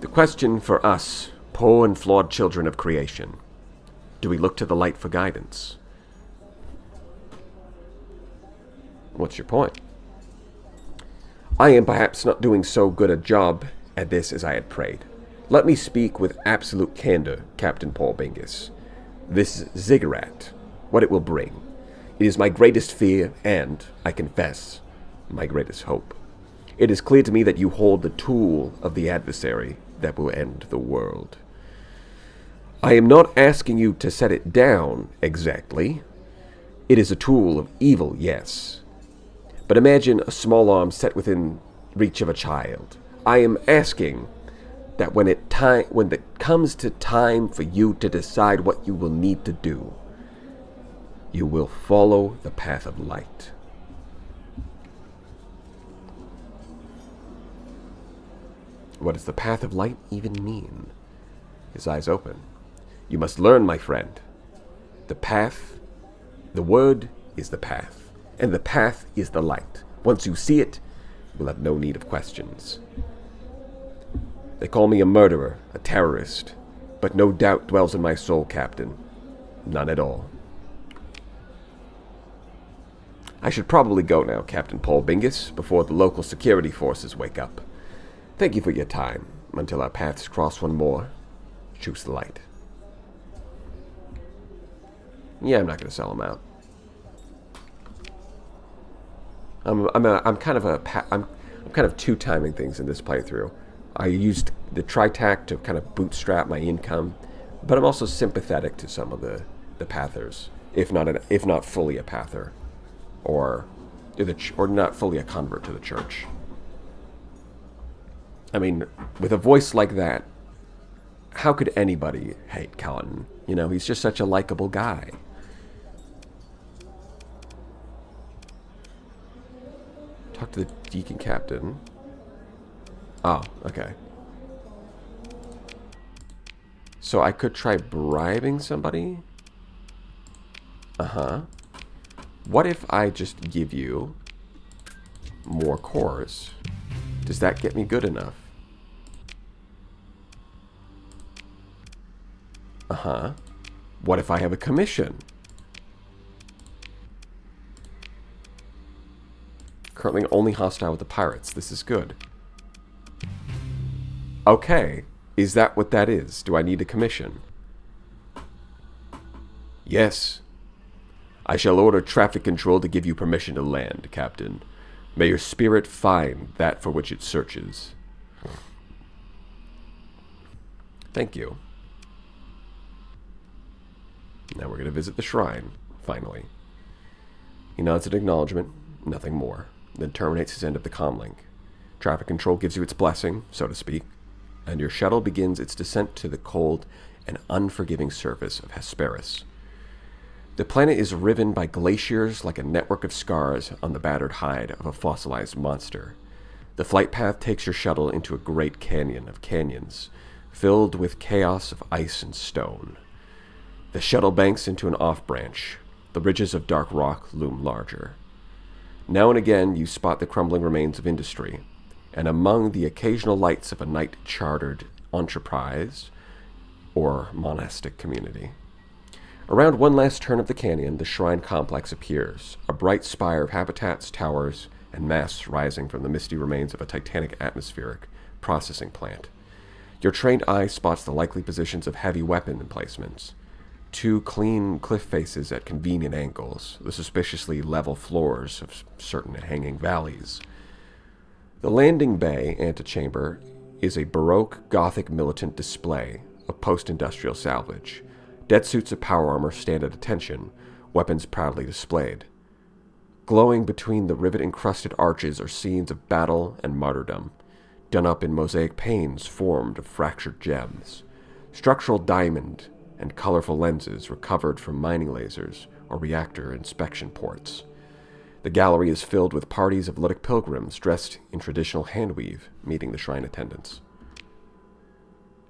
The question for us, poor and flawed children of creation, do we look to the light for guidance? What's your point? I am perhaps not doing so good a job at this as I had prayed. Let me speak with absolute candor, Captain Paul Bingus. This ziggurat, what it will bring. It is my greatest fear and, I confess, my greatest hope. It is clear to me that you hold the tool of the adversary that will end the world. I am not asking you to set it down, exactly. It is a tool of evil, yes. But imagine a small arm set within reach of a child. I am asking... that when it time when it comes to time for you to decide what you will need to do, you will follow the path of light. What does the path of light even mean? His eyes open. You must learn, my friend. The path, the word is the path, and the path is the light. Once you see it, you will have no need of questions. They call me a murderer, a terrorist, but no doubt dwells in my soul, Captain. None at all. I should probably go now, Captain Paul Bingus, before the local security forces wake up. Thank you for your time. Until our paths cross one more, choose the light. Yeah, I'm not going to sell them out. I'm I'm a, I'm kind of a I'm I'm kind of two timing things in this playthrough. I used the Tri-Tach to kind of bootstrap my income, but I'm also sympathetic to some of the the pathers, if not an, if not fully a pather, or the or not fully a convert to the church. I mean, with a voice like that, how could anybody hate Cotton? You know, he's just such a likable guy. Talk to the Deacon Captain. Oh, okay. So I could try bribing somebody? Uh-huh. What if I just give you more cores? Does that get me good enough? Uh-huh. What if I have a commission? Currently only hostile with the pirates. This is good. Okay. Is that what that is? Do I need a commission? Yes. I shall order traffic control to give you permission to land, Captain. May your spirit find that for which it searches. Thank you. Now we're going to visit the shrine, finally. He nods an acknowledgement, nothing more, then terminates his end of the comlink. Traffic control gives you its blessing, so to speak, and your shuttle begins its descent to the cold and unforgiving surface of Hesperus. The planet is riven by glaciers like a network of scars on the battered hide of a fossilized monster. The flight path takes your shuttle into a great canyon of canyons, filled with chaos of ice and stone. The shuttle banks into an off-branch. The ridges of dark rock loom larger. Now and again you spot the crumbling remains of industry, and among the occasional lights of a night-chartered enterprise or monastic community. Around one last turn of the canyon, the shrine complex appears, a bright spire of habitats, towers, and masts rising from the misty remains of a titanic atmospheric processing plant. Your trained eye spots the likely positions of heavy weapon emplacements. Two clean cliff faces at convenient angles, the suspiciously level floors of certain hanging valleys. The landing bay antechamber is a Baroque Gothic militant display of post-industrial salvage. Dead suits of power armor stand at attention, weapons proudly displayed. Glowing between the rivet-encrusted arches are scenes of battle and martyrdom, done up in mosaic panes formed of fractured gems. Structural diamond and colorful lenses recovered from mining lasers or reactor inspection ports. The gallery is filled with parties of Luddic pilgrims dressed in traditional handweave, meeting the shrine attendants.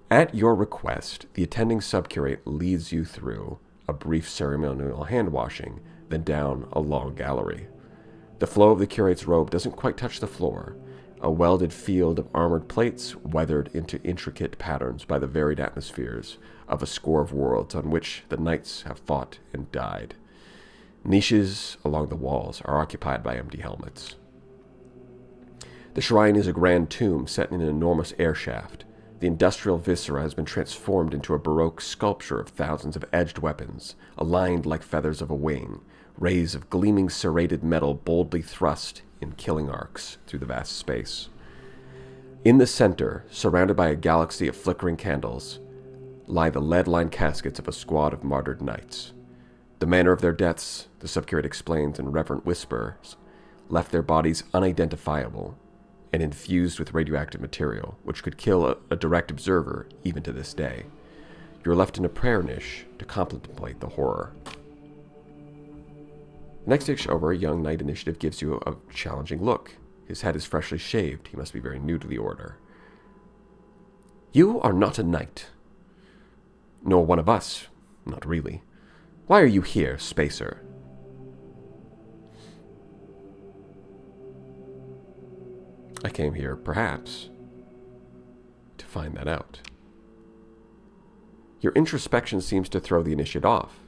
At your request, the attending subcurate leads you through a brief ceremonial hand-washing, then down a long gallery. The flow of the curate's robe doesn't quite touch the floor, a welded field of armored plates weathered into intricate patterns by the varied atmospheres of a score of worlds on which the knights have fought and died. Niches along the walls are occupied by empty helmets. The shrine is a grand tomb set in an enormous air shaft. The industrial viscera has been transformed into a Baroque sculpture of thousands of edged weapons, aligned like feathers of a wing, rays of gleaming serrated metal boldly thrust in killing arcs through the vast space. In the center, surrounded by a galaxy of flickering candles, lie the lead-lined caskets of a squad of martyred knights. The manner of their deaths, the subcurate explains in reverent whispers, left their bodies unidentifiable and infused with radioactive material, which could kill a, a direct observer even to this day. You are left in a prayer niche to contemplate the horror. Next niche over, a young knight initiative gives you a challenging look. His head is freshly shaved. He must be very new to the order. You are not a knight. Nor one of us. Not really. Why are you here, Spacer? I came here, perhaps, to find that out. Your introspection seems to throw the initiate off.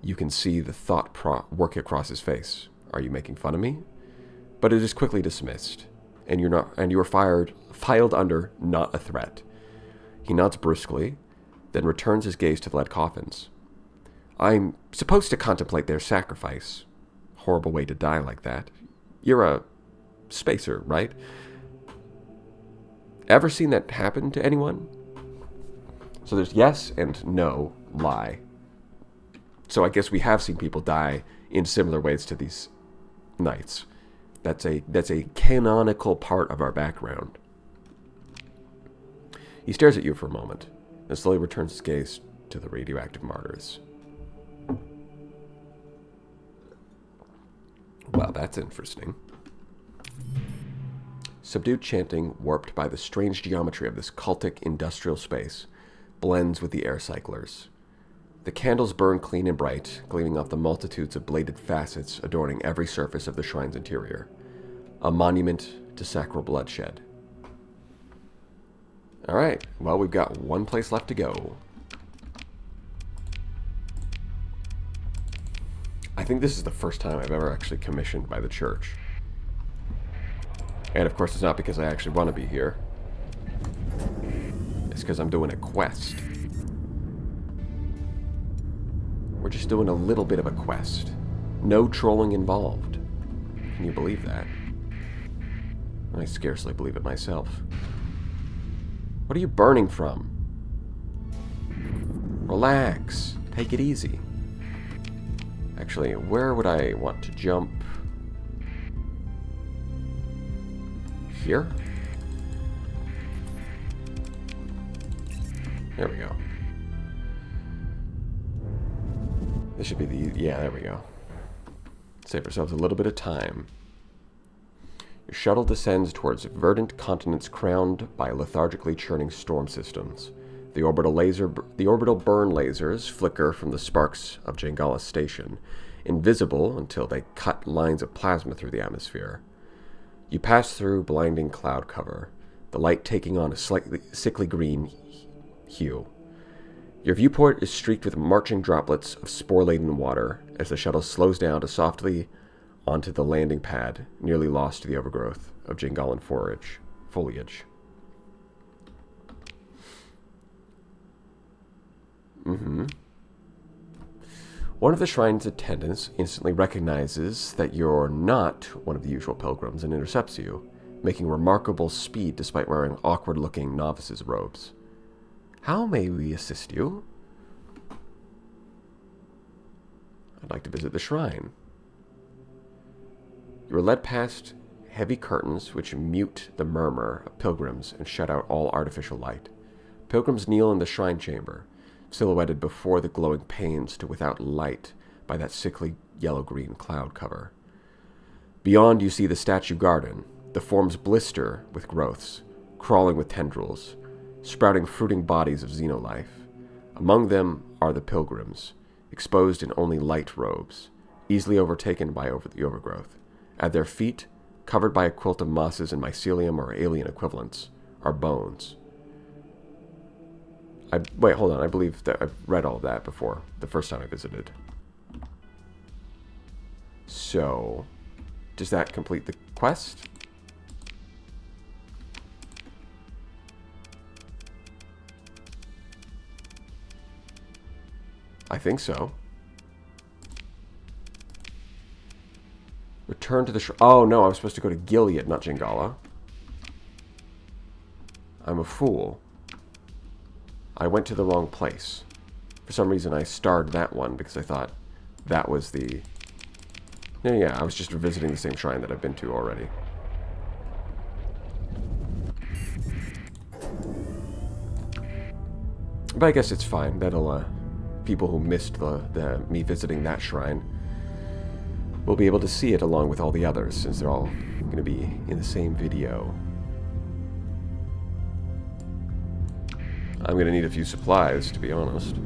You can see the thought pro work across his face. Are you making fun of me? But it is quickly dismissed. and you're not and you are fired filed under not a threat. He nods brusquely, then returns his gaze to the lead coffins. I'm supposed to contemplate their sacrifice. Horrible way to die like that. You're a spacer, right? Ever seen that happen to anyone? So there's yes and no lie. So I guess we have seen people die in similar ways to these knights. That's a that's a canonical part of our background. He stares at you for a moment, and slowly returns his gaze to the radioactive martyrs. Wow, that's interesting. Subdued chanting, warped by the strange geometry of this cultic industrial space, blends with the air cyclers. The candles burn clean and bright, gleaming off the multitudes of bladed facets adorning every surface of the shrine's interior. A monument to sacral bloodshed. Alright, well, we've got one place left to go. I think this is the first time I've ever actually commissioned by the church. And of course it's not because I actually want to be here. It's because I'm doing a quest. We're just doing a little bit of a quest. No trolling involved. Can you believe that? I scarcely believe it myself. What are you burning from? Relax. Take it easy. Actually, where would I want to jump? Here? There we go. This should be the... Yeah, there we go. Save ourselves a little bit of time. Your shuttle descends towards verdant continents crowned by lethargically churning storm systems. The orbital laser, the orbital burn lasers flicker from the sparks of Jangala Station, invisible until they cut lines of plasma through the atmosphere. You pass through blinding cloud cover, the light taking on a slightly sickly green hue. Your viewport is streaked with marching droplets of spore-laden water as the shuttle slows down to softly onto the landing pad, nearly lost to the overgrowth of Jangalan forage, foliage. Mm-hmm. One of the shrine's attendants instantly recognizes that you're not one of the usual pilgrims and intercepts you, making remarkable speed despite wearing awkward-looking novice's robes. How may we assist you? I'd like to visit the shrine. You are led past heavy curtains which mute the murmur of pilgrims and shut out all artificial light. Pilgrims kneel in the shrine chamber, silhouetted before the glowing panes to without light by that sickly yellow-green cloud cover. Beyond you see the statue garden, the forms blister with growths, crawling with tendrils, sprouting fruiting bodies of xenolife. Among them are the pilgrims, exposed in only light robes, easily overtaken by over the overgrowth. At their feet, covered by a quilt of mosses and mycelium or alien equivalents, are bones. I, wait, hold on. I believe that I've read all of that before, the first time I visited. So, does that complete the quest? I think so. Return to the shrine. Oh, no, I was supposed to go to Gilead, not Jangala. I'm a fool. I went to the wrong place. For some reason, I starred that one because I thought that was the... Yeah, yeah, I was just revisiting the same shrine that I've been to already. But I guess it's fine. That'll... Uh... people who missed the, the me visiting that shrine will be able to see it along with all the others, since they're all going to be in the same video. I'm going to need a few supplies, to be honest.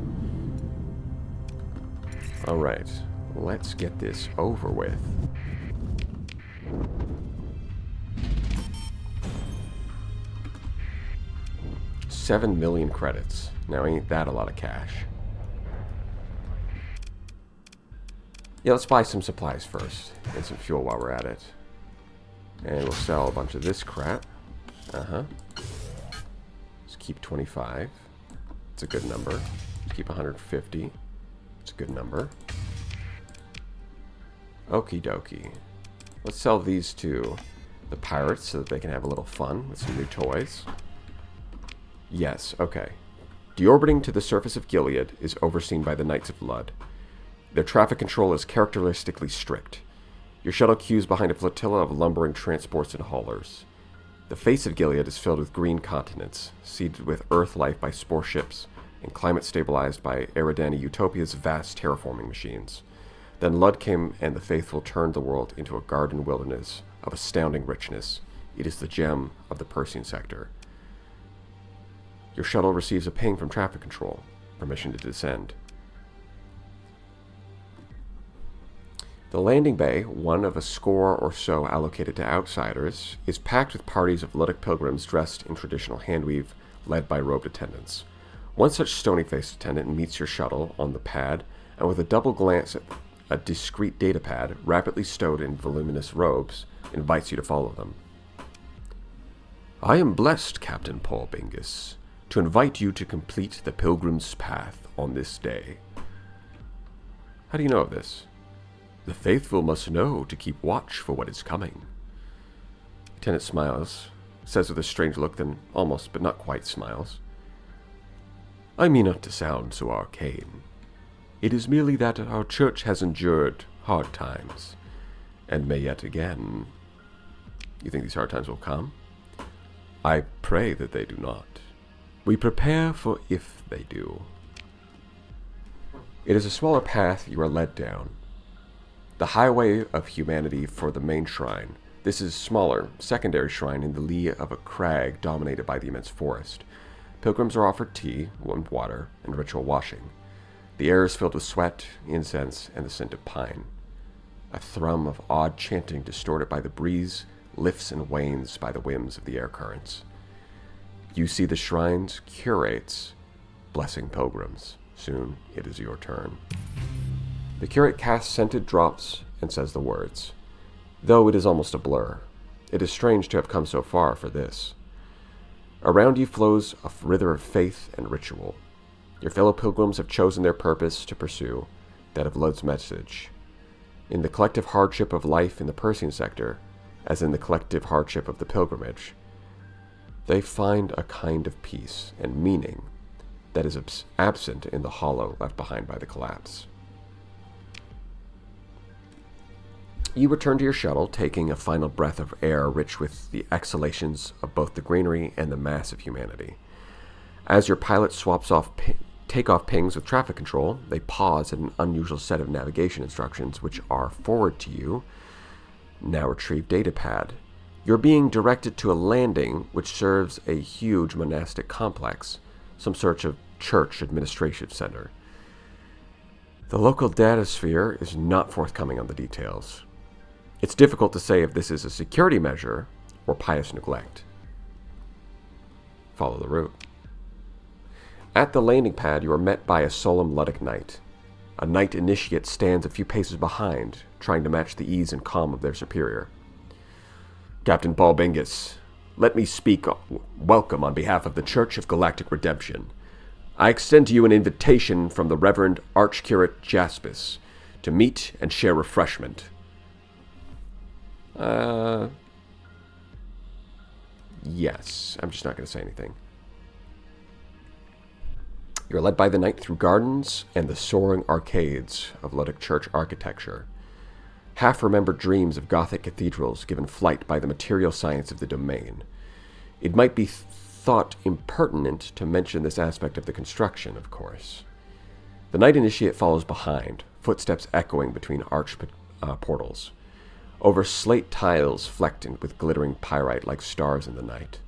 Alright, let's get this over with. Seven million credits. Now, ain't that a lot of cash. Yeah, let's buy some supplies first, and some fuel while we're at it. And we'll sell a bunch of this crap. Uh-huh. Let's keep twenty-five. It's a good number. Let's keep one hundred fifty. It's a good number. Okie dokie. Let's sell these to the pirates so that they can have a little fun with some new toys. Yes, okay. Deorbiting to the surface of Gilead is overseen by the Knights of Ludd. Their traffic control is characteristically strict. Your shuttle queues behind a flotilla of lumbering transports and haulers. The face of Gilead is filled with green continents, seeded with Earth life by spore ships, and climate stabilized by Eridani Utopia's vast terraforming machines. Then Ludd came, and the faithful turned the world into a garden wilderness of astounding richness. It is the gem of the Persean Sector. Your shuttle receives a ping from traffic control. Permission to descend. The landing bay, one of a score or so allocated to outsiders, is packed with parties of Luddic pilgrims dressed in traditional handweave, led by robed attendants. One such stony-faced attendant meets your shuttle on the pad, and with a double glance at a discreet datapad, rapidly stowed in voluminous robes, invites you to follow them. I am blessed, Captain Paul Bingus, to invite you to complete the Pilgrim's Path on this day. How do you know of this? The faithful must know to keep watch for what is coming. Lieutenant smiles, says with a strange look, then almost but not quite smiles. I mean not to sound so arcane. It is merely that our church has endured hard times, and may yet again. You think these hard times will come? I pray that they do not. We prepare for if they do. It is a smaller path you are led down. The Highway of Humanity for the main shrine. This is smaller, secondary shrine in the lee of a crag dominated by the immense forest. Pilgrims are offered tea, warm water, and ritual washing. The air is filled with sweat, incense, and the scent of pine. A thrum of odd chanting distorted by the breeze lifts and wanes by the whims of the air currents. You see the shrine's curates blessing pilgrims. Soon it is your turn. The curate casts scented drops and says the words, though it is almost a blur. It is strange to have come so far for this. Around you flows a river of faith and ritual. Your fellow pilgrims have chosen their purpose to pursue, that of Ludd's message. In the collective hardship of life in the Persean sector, as in the collective hardship of the pilgrimage, they find a kind of peace and meaning that is absent in the hollow left behind by the collapse. You return to your shuttle, taking a final breath of air rich with the exhalations of both the greenery and the mass of humanity. As your pilot swaps off pi takeoff pings with traffic control, they pause at an unusual set of navigation instructions which are forward to you. Now retrieve datapad. You're being directed to a landing which serves a huge monastic complex, some sort of church administration center. The local datasphere is not forthcoming on the details. It's difficult to say if this is a security measure or pious neglect. Follow the route. At the landing pad, you are met by a solemn Luddic knight. A knight initiate stands a few paces behind, trying to match the ease and calm of their superior. Captain Paul Bingus, let me speak welcome on behalf of the Church of Galactic Redemption. I extend to you an invitation from the Reverend Archcurate Jaspis to meet and share refreshment. Uh... Yes, I'm just not going to say anything. You're led by the night through gardens and the soaring arcades of Luddic church architecture. Half-remembered dreams of Gothic cathedrals given flight by the material science of the domain. It might be th thought impertinent to mention this aspect of the construction, of course. The Knight Initiate follows behind, footsteps echoing between arch uh, portals, over slate tiles flecked with glittering pyrite like stars in the night.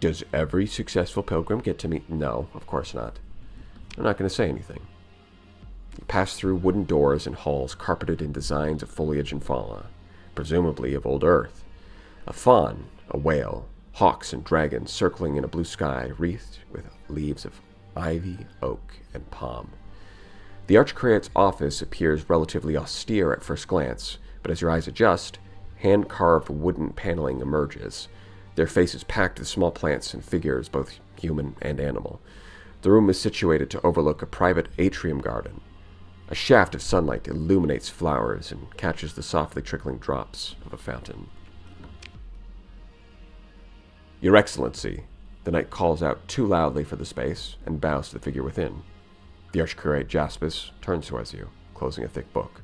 Does every successful pilgrim get to meet? No, of course not. I'm not going to say anything. You pass through wooden doors and halls carpeted in designs of foliage and fauna, presumably of old Earth. A faun, a whale, hawks and dragons circling in a blue sky wreathed with leaves of ivy, oak, and palm. The Archcurate's office appears relatively austere at first glance, but as your eyes adjust, hand-carved wooden paneling emerges, their faces packed with small plants and figures, both human and animal. The room is situated to overlook a private atrium garden. A shaft of sunlight illuminates flowers and catches the softly trickling drops of a fountain. "Your Excellency," the knight calls out too loudly for the space and bows to the figure within. The Archcurate Jaspis turns towards you, closing a thick book.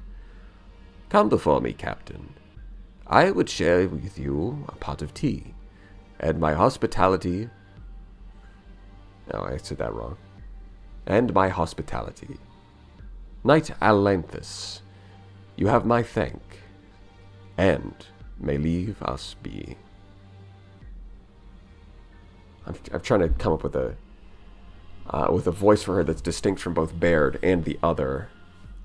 "Come before me, Captain. I would share with you a pot of tea, and my hospitality..." Oh, I said that wrong. "And my hospitality. Knight Alanthus, you have my thank, and may leave us be." I'm, I'm trying to come up with a uh, with a voice for her that's distinct from both Baird and the other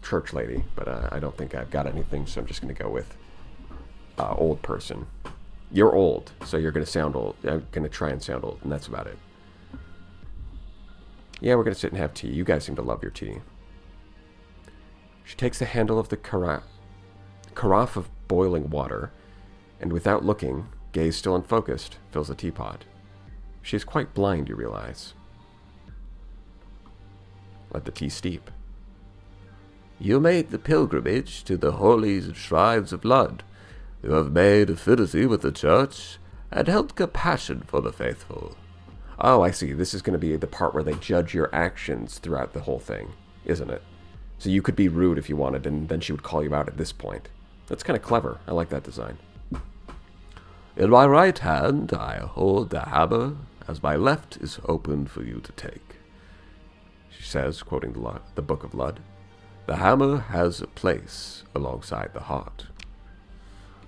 church lady, but uh, I don't think I've got anything, so I'm just going to go with uh, old person. You're old, so you're going to sound old. I'm going to try and sound old, and that's about it. Yeah, we're going to sit and have tea. You guys seem to love your tea. She takes the handle of the cara carafe of boiling water, and without looking, gaze still unfocused, fills the teapot. She is quite blind, you realize. Let the tea steep. "You made the pilgrimage to the holies and shrines of Ludd. You have made affinity with the church, and held compassion for the faithful." Oh, I see. This is going to be the part where they judge your actions throughout the whole thing, isn't it? So you could be rude if you wanted, and then she would call you out at this point. That's kind of clever. I like that design. "In my right hand I hold the hammer, as my left is open for you to take," she says, quoting the, the Book of Ludd. "The hammer has a place alongside the heart.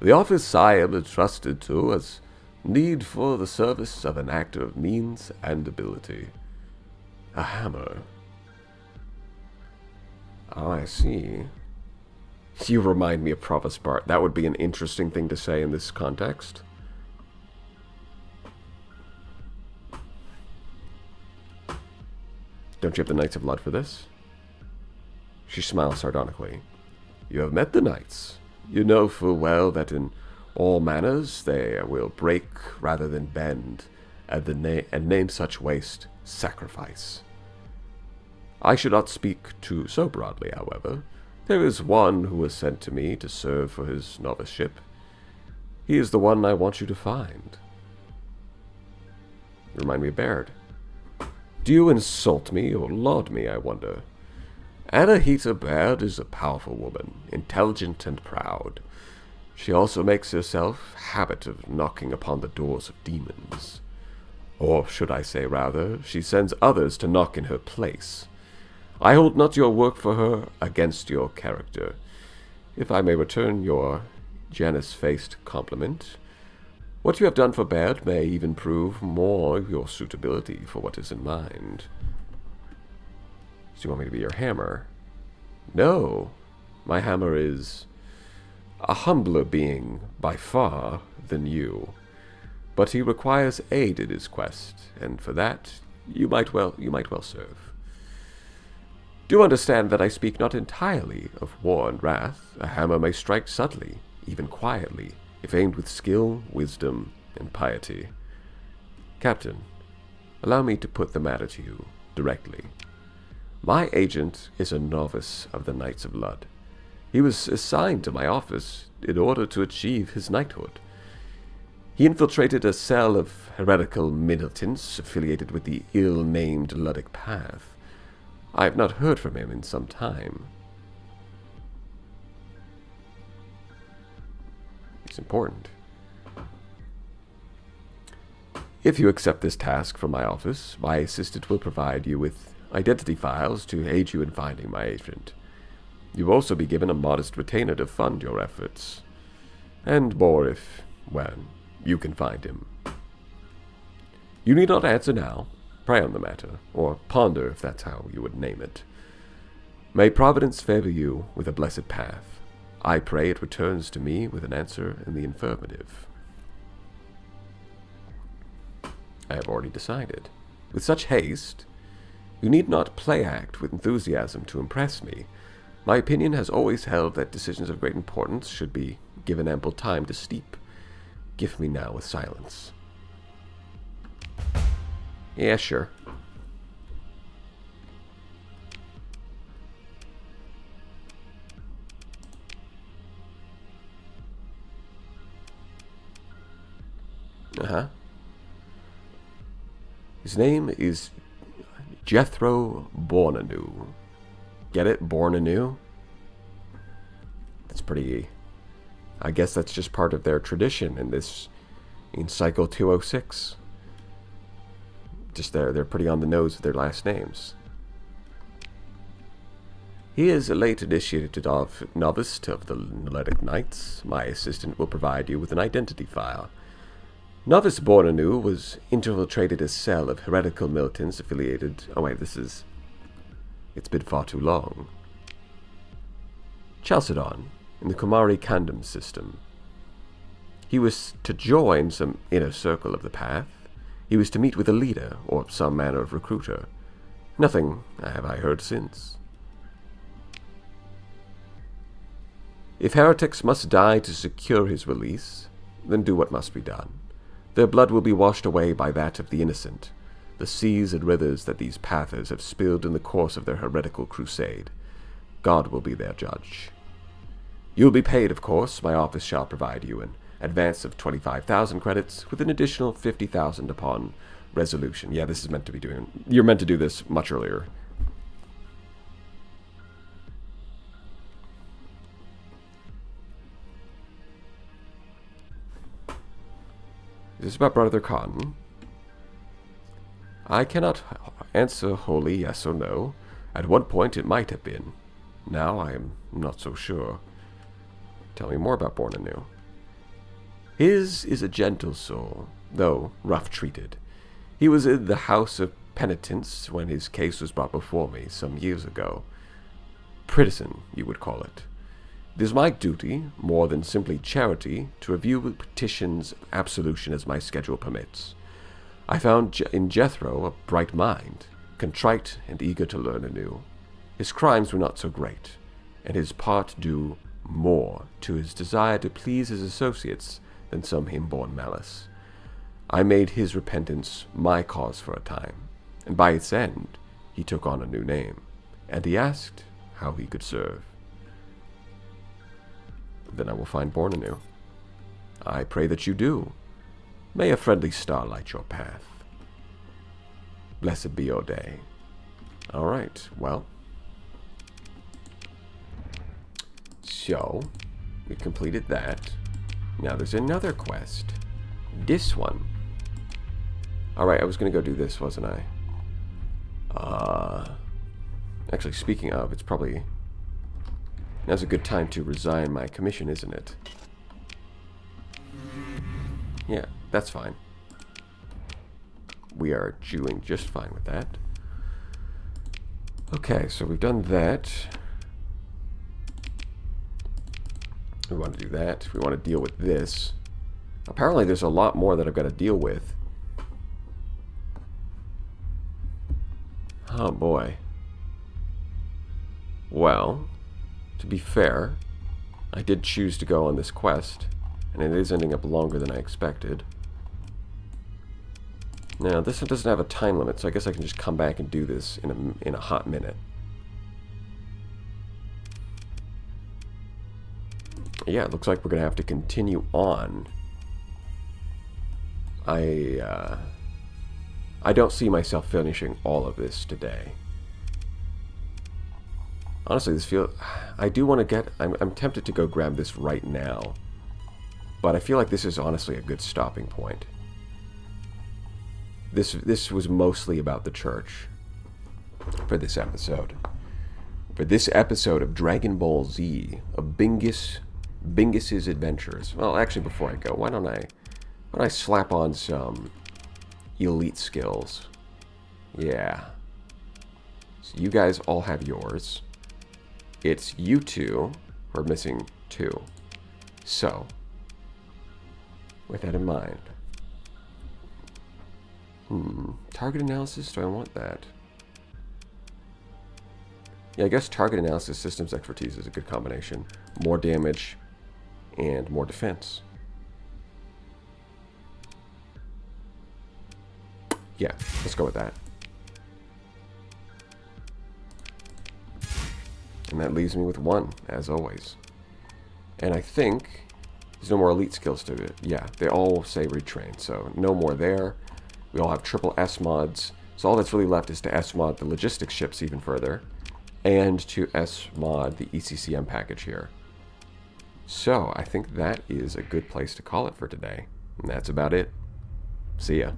The office I am entrusted to has need for the service of an actor of means and ability." A hammer. Oh, I see. You remind me of Provost Bart. That would be an interesting thing to say in this context. Don't you have the Knights of Ludd for this? She smiles sardonically. "You have met the Knights. You know full well that in all manners they will break rather than bend, and, the na and name such waste sacrifice. I should not speak too so broadly, however. There is one who was sent to me to serve for his noviceship. He is the one I want you to find." Remind me of Baird. "Do you insult me or laud me, I wonder? Anahita Baird is a powerful woman, intelligent and proud. She also makes herself habit of knocking upon the doors of demons. Or should I say, rather, she sends others to knock in her place. I hold not your work for her against your character. If I may return your Janus-faced compliment, what you have done for Baird may even prove more your suitability for what is in mind." So you want me to be your hammer? No, my hammer is a humbler being by far than you, but he requires aid in his quest, and for that you might well you might well serve. Do understand that I speak not entirely of war and wrath. A hammer may strike subtly, even quietly, if aimed with skill, wisdom, and piety. Captain, allow me to put the matter to you directly. My agent is a novice of the Knights of Ludd. He was assigned to my office in order to achieve his knighthood. He infiltrated a cell of heretical militants affiliated with the ill-named Luddic Path. I have not heard from him in some time. It's important. If you accept this task from my office, my assistant will provide you with identity files to aid you in finding my agent. You will also be given a modest retainer to fund your efforts. And more if, well, you can find him. You need not answer now. Pray on the matter, or ponder if that's how you would name it. May Providence favor you with a blessed path. I pray it returns to me with an answer in the affirmative. I have already decided. With such haste, you need not play act with enthusiasm to impress me. My opinion has always held that decisions of great importance should be given ample time to steep. Gift me now with silence. Yeah, sure. Uh-huh. His name is Jethro Born-anew. Get it? Born anew? That's pretty... I guess that's just part of their tradition in this... in Cycle two oh six. Just they're, they're pretty on the nose with their last names. He is a late initiated of novice of the Luddic Knights. My assistant will provide you with an identity file. Novice Born-anew was infiltrated a cell of heretical militants affiliated... Oh wait, this is... It's been far too long. Chalcedon, in the Kumari Kandam system. He was to join some inner circle of the path. He was to meet with a leader, or some manner of recruiter. Nothing have I heard since. If heretics must die to secure his release, then do what must be done. Their blood will be washed away by that of the innocent, the seas and rivers that these pathers have spilled in the course of their heretical crusade. God will be their judge. You will be paid, of course. My office shall provide you an advance of twenty-five thousand credits, with an additional fifty thousand upon resolution. Yeah, this is meant to be doing... You're meant to do this much earlier. Is this about Brother Khan? I cannot answer wholly yes or no. At one point it might have been. Now I am not so sure. Tell me more about Born Anew. His is a gentle soul, though rough treated. He was in the House of Penitence when his case was brought before me some years ago. Prison, you would call it. It is my duty, more than simply charity, to review petitions of absolution as my schedule permits. I found in Jethro a bright mind, contrite and eager to learn anew. His crimes were not so great, and his part due more to his desire to please his associates than some inborn malice. I made his repentance my cause for a time, and by its end he took on a new name, and he asked how he could serve. Then I will find Born anew. I pray that you do. May a friendly star light your path. Blessed be your day. All right, well. So, we completed that. Now there's another quest. This one. All right, I was going to go do this, wasn't I? Uh, actually, speaking of, it's probably... Now's a good time to resign my commission, isn't it? Yeah, that's fine. We are doing just fine with that. Okay, so we've done that. We want to do that. We want to deal with this. Apparently there's a lot more that I've got to deal with. Oh boy. Well... To be fair, I did choose to go on this quest, and it is ending up longer than I expected. Now, this one doesn't have a time limit, so I guess I can just come back and do this in a, in a hot minute. Yeah, it looks like we're going to have to continue on. I, uh, I don't see myself finishing all of this today. Honestly, this feel I do want to get... I'm, I'm tempted to go grab this right now. But I feel like this is honestly a good stopping point. This, this was mostly about the church for this episode. For this episode of Dragon Ball Z, of Bingus, Bingus's Adventures. Well, actually, before I go, why don't I, why don't I slap on some elite skills? Yeah. So you guys all have yours. It's you two who are missing two. So, with that in mind. Hmm, target analysis, do I want that? Yeah, I guess target analysis, systems expertise is a good combination. More damage, and more defense. Yeah, let's go with that. And that leaves me with one, as always. And I think there's no more elite skills to it. Yeah, they all say retrain, so no more there. We all have triple S mods. So all that's really left is to S mod the logistics ships even further, and to S mod the E C C M package here. So I think that is a good place to call it for today. And that's about it. See ya.